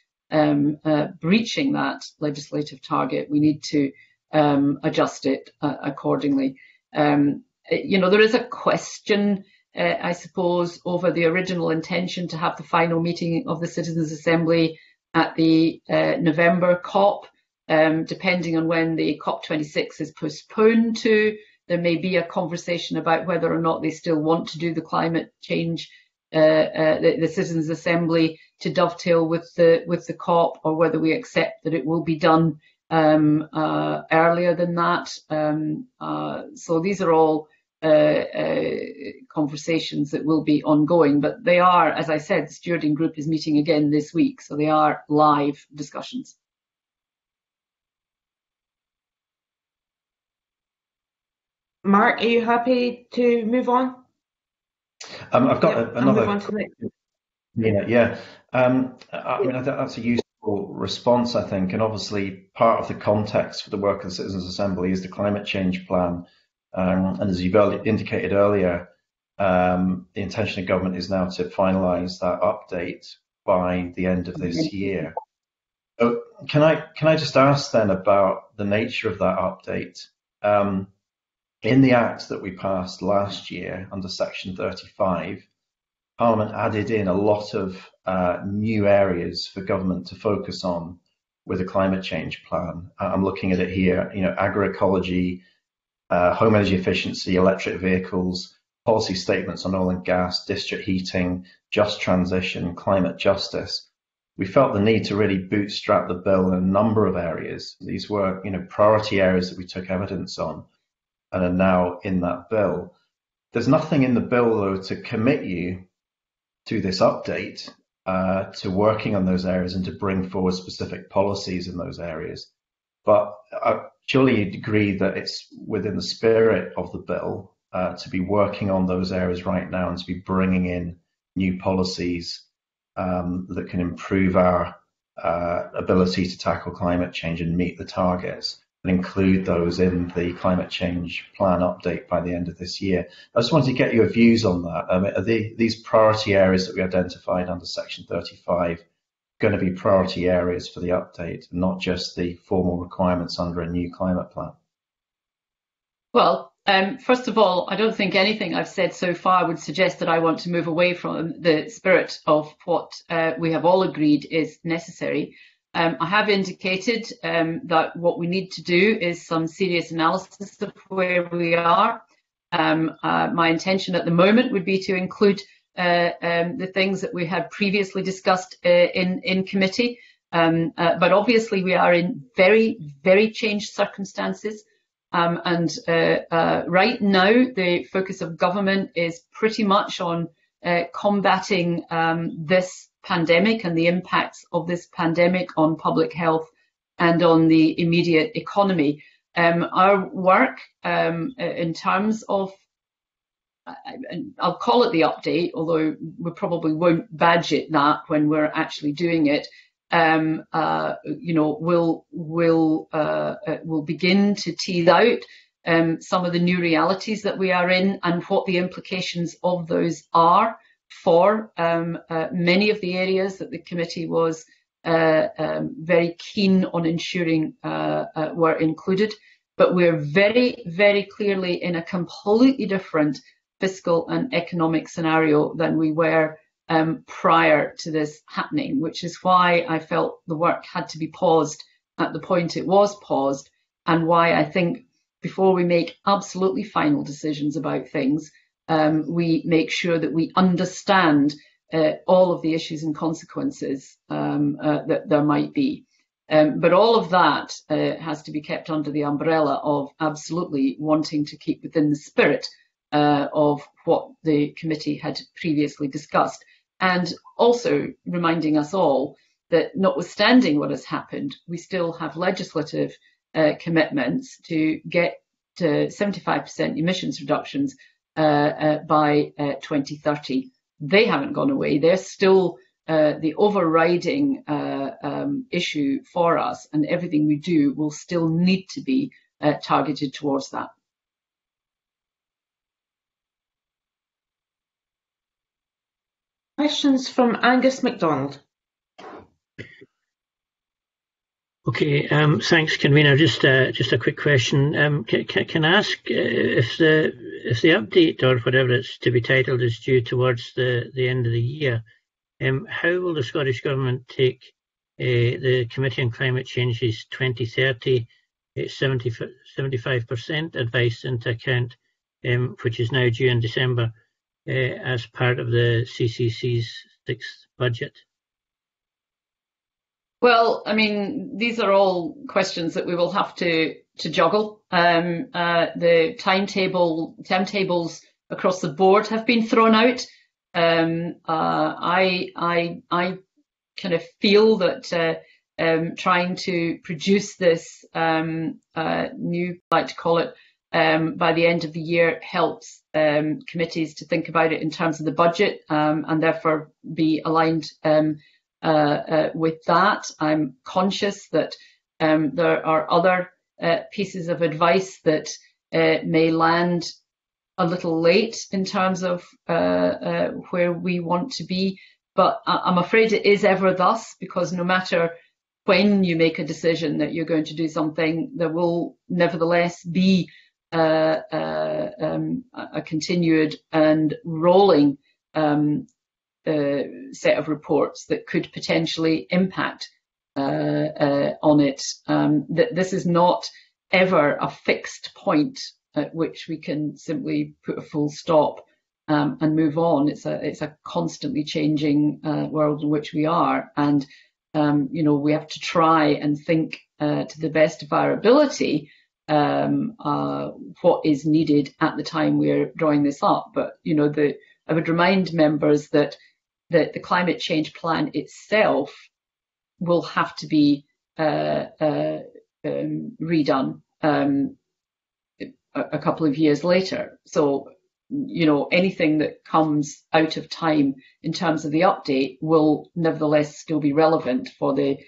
breaching that legislative target, we need to adjust it accordingly. You know, there is a question, I suppose, over the original intention to have the final meeting of the Citizens' Assembly at the November COP. Depending on when the COP26 is postponed to, there may be a conversation about whether or not they still want to do the climate change, the Citizens' Assembly, to dovetail with the COP, or whether we accept that it will be done earlier than that. So these are all conversations that will be ongoing, but they are, as I said, the stewarding group is meeting again this week, so they are live discussions. Mark, are you happy to move on? I've got another. I mean, I think that's a useful response, I think, and obviously part of the context for the work of the Citizens' Assembly is the climate change plan, and as you've indicated earlier, the intention of government is now to finalise that update by the end of this year. So can I just ask then about the nature of that update? In the Act that we passed last year, under Section 35, Parliament added in a lot of new areas for government to focus on with a climate change plan. I'm looking at it here, you know, agroecology, home energy efficiency, electric vehicles, policy statements on oil and gas, district heating, just transition, climate justice. We felt the need to really bootstrap the bill in a number of areas. These were, you know, priority areas that we took evidence on and are now in that bill. There's nothing in the bill, though, to commit you to this update, to working on those areas and to bring forward specific policies in those areas. But surely you'd agree that it's within the spirit of the bill to be working on those areas right now and to be bringing in new policies that can improve our ability to tackle climate change and meet the targets, and include those in the climate change plan update by the end of this year. I just wanted to get your views on that. I mean, are these priority areas that we identified under Section 35 going to be priority areas for the update, and not just the formal requirements under a new climate plan? Well, first of all, I don't think anything I've said so far would suggest that I want to move away from the spirit of what we have all agreed is necessary. I have indicated that what we need to do is some serious analysis of where we are. My intention at the moment would be to include the things that we had previously discussed in committee. But obviously we are in very, very changed circumstances. And right now the focus of government is pretty much on combating this pandemic and the impacts of this pandemic on public health and on the immediate economy. Our work in terms of, I'll call it the update, although we probably won't badge it that when we're actually doing it, you know, we'll begin to tease out some of the new realities that we are in and what the implications of those are for many of the areas that the committee was very keen on ensuring were included. But we're very, very clearly in a completely different fiscal and economic scenario than we were prior to this happening, which is why I felt the work had to be paused at the point it was paused, and why I think before we make absolutely final decisions about things, we make sure that we understand all of the issues and consequences that there might be. But all of that has to be kept under the umbrella of absolutely wanting to keep within the spirit of what the committee had previously discussed. And also reminding us all that notwithstanding what has happened, we still have legislative commitments to get to 75% emissions reductions by 2030. They haven't gone away. They're still the overriding issue for us, and everything we do will still need to be targeted towards that. Questions from Angus MacDonald. Okay, thanks, convener. Just a quick question. Can I ask if the update or whatever it's to be titled is due towards the end of the year, how will the Scottish Government take the Committee on Climate Change's 2030 75% advice into account, which is now due in December as part of the CCC's 6th budget? Well, I mean, these are all questions that we will have to juggle. The timetables across the board have been thrown out. I kind of feel that trying to produce this new, I like to call it, by the end of the year helps committees to think about it in terms of the budget and therefore be aligned with that. I'm conscious that there are other pieces of advice that may land a little late in terms of where we want to be, but I'm afraid it is ever thus, because no matter when you make a decision that you're going to do something, there will nevertheless be a continued and rolling set of reports that could potentially impact on it. This is not ever a fixed point at which we can simply put a full stop and move on. It's a constantly changing world in which we are, and you know, we have to try and think to the best of our ability what is needed at the time we're drawing this up. But you know, I would remind members that the climate change plan itself will have to be redone a couple of years later. So, you know, anything that comes out of time in terms of the update will nevertheless still be relevant for the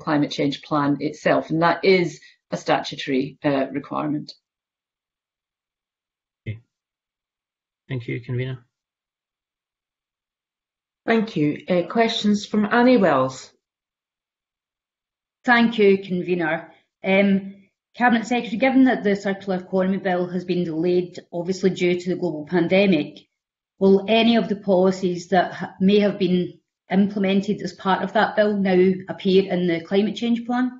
climate change plan itself, and that is a statutory requirement. Thank you, Convener. Thank you. Questions from Annie Wells. Thank you, Convener. Cabinet Secretary, given that the Circular Economy Bill has been delayed, obviously due to the global pandemic, will any of the policies that may have been implemented as part of that bill now appear in the Climate Change Plan?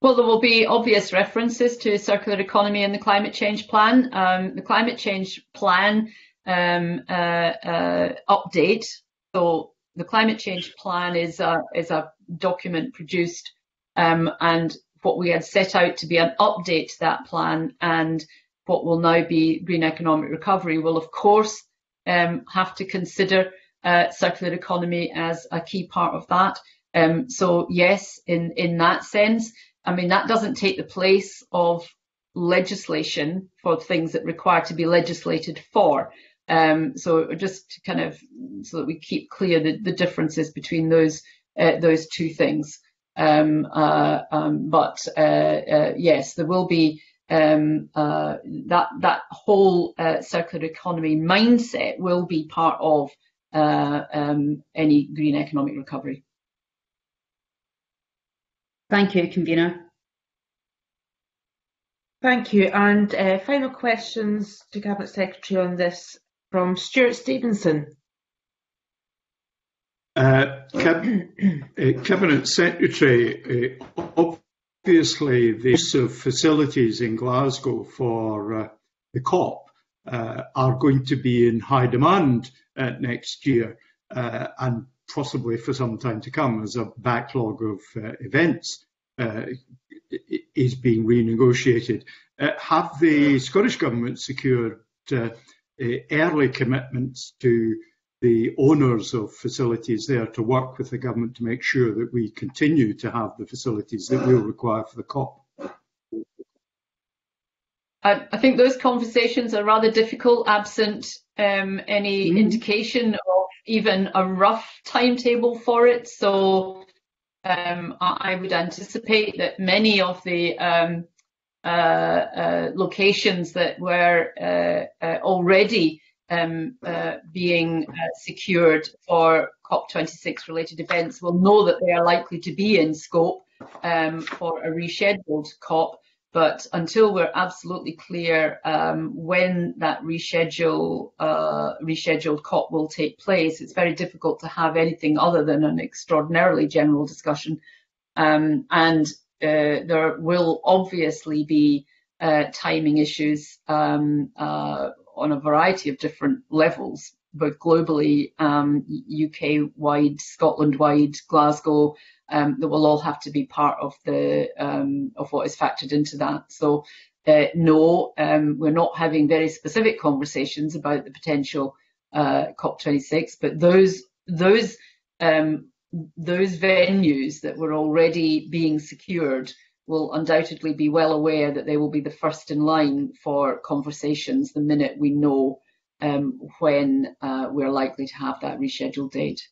Well, there will be obvious references to circular economy in the Climate Change Plan. The Climate Change Plan update. So the Climate Change Plan is a document produced, and what we had set out to be an update to that plan, and what will now be Green Economic Recovery, will of course have to consider circular economy as a key part of that. So yes, in that sense. I mean, that doesn't take the place of legislation for things that require to be legislated for. So just kind of so that we keep clear the differences between those two things. Yes, there will be that whole circular economy mindset will be part of any Green Economic Recovery. Thank you, Convener. Thank you. And final questions to Cabinet Secretary on this from Stuart Stevenson. Cabinet Secretary, obviously the use of facilities in Glasgow for the COP are going to be in high demand next year, and possibly for some time to come, as a backlog of events is being renegotiated. Have the Scottish Government secured early commitments to the owners of facilities there to work with the Government to make sure that we continue to have the facilities that we'll require for the COP? I think those conversations are rather difficult, absent any indication of even a rough timetable for it. So I would anticipate that many of the locations that were already being secured for COP26 related events will know that they are likely to be in scope for a rescheduled COP. But until we're absolutely clear when that rescheduled COP will take place, it's very difficult to have anything other than an extraordinarily general discussion. There will obviously be timing issues on a variety of different levels. but globally, UK-wide, Scotland-wide, Glasgow, that will all have to be part of the of what is factored into that. So no, we're not having very specific conversations about the potential COP26, but those venues that were already being secured will undoubtedly be well aware that they will be the first in line for conversations the minute we know when we're likely to have that rescheduled date.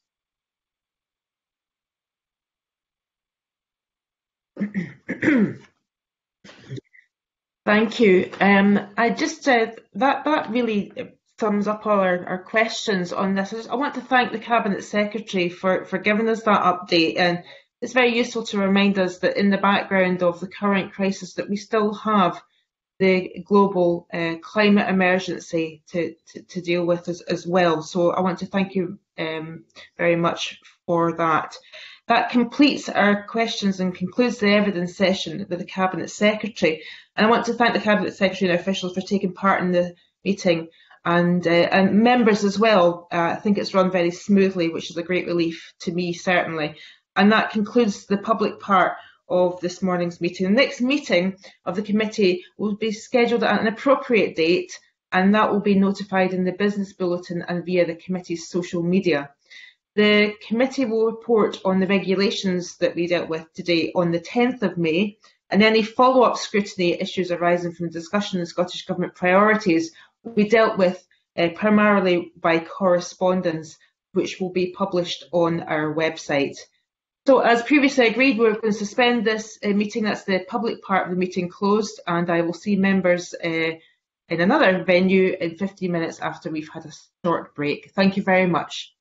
Thank you. I just said that really sums up all our questions on this. I want to thank the Cabinet Secretary for giving us that update, and it's very useful to remind us that in the background of the current crisis that we still have the global climate emergency to deal with as well. So I want to thank you very much for that. That completes our questions and concludes the evidence session with the Cabinet Secretary. And I want to thank the Cabinet Secretary and officials for taking part in the meeting, and members as well. I think it's run very smoothly, which is a great relief to me, certainly. And that concludes the public part of this morning's meeting. The next meeting of the committee will be scheduled at an appropriate date, and that will be notified in the business bulletin and via the committee's social media. The committee will report on the regulations that we dealt with today on the 10th of May, and any follow-up scrutiny issues arising from the discussion of Scottish Government priorities will be dealt with primarily by correspondence, which will be published on our website. So, as previously agreed, we're going to suspend this meeting. That's the public part of the meeting closed, and I will see members in another venue in 15 minutes after we've had a short break. Thank you very much.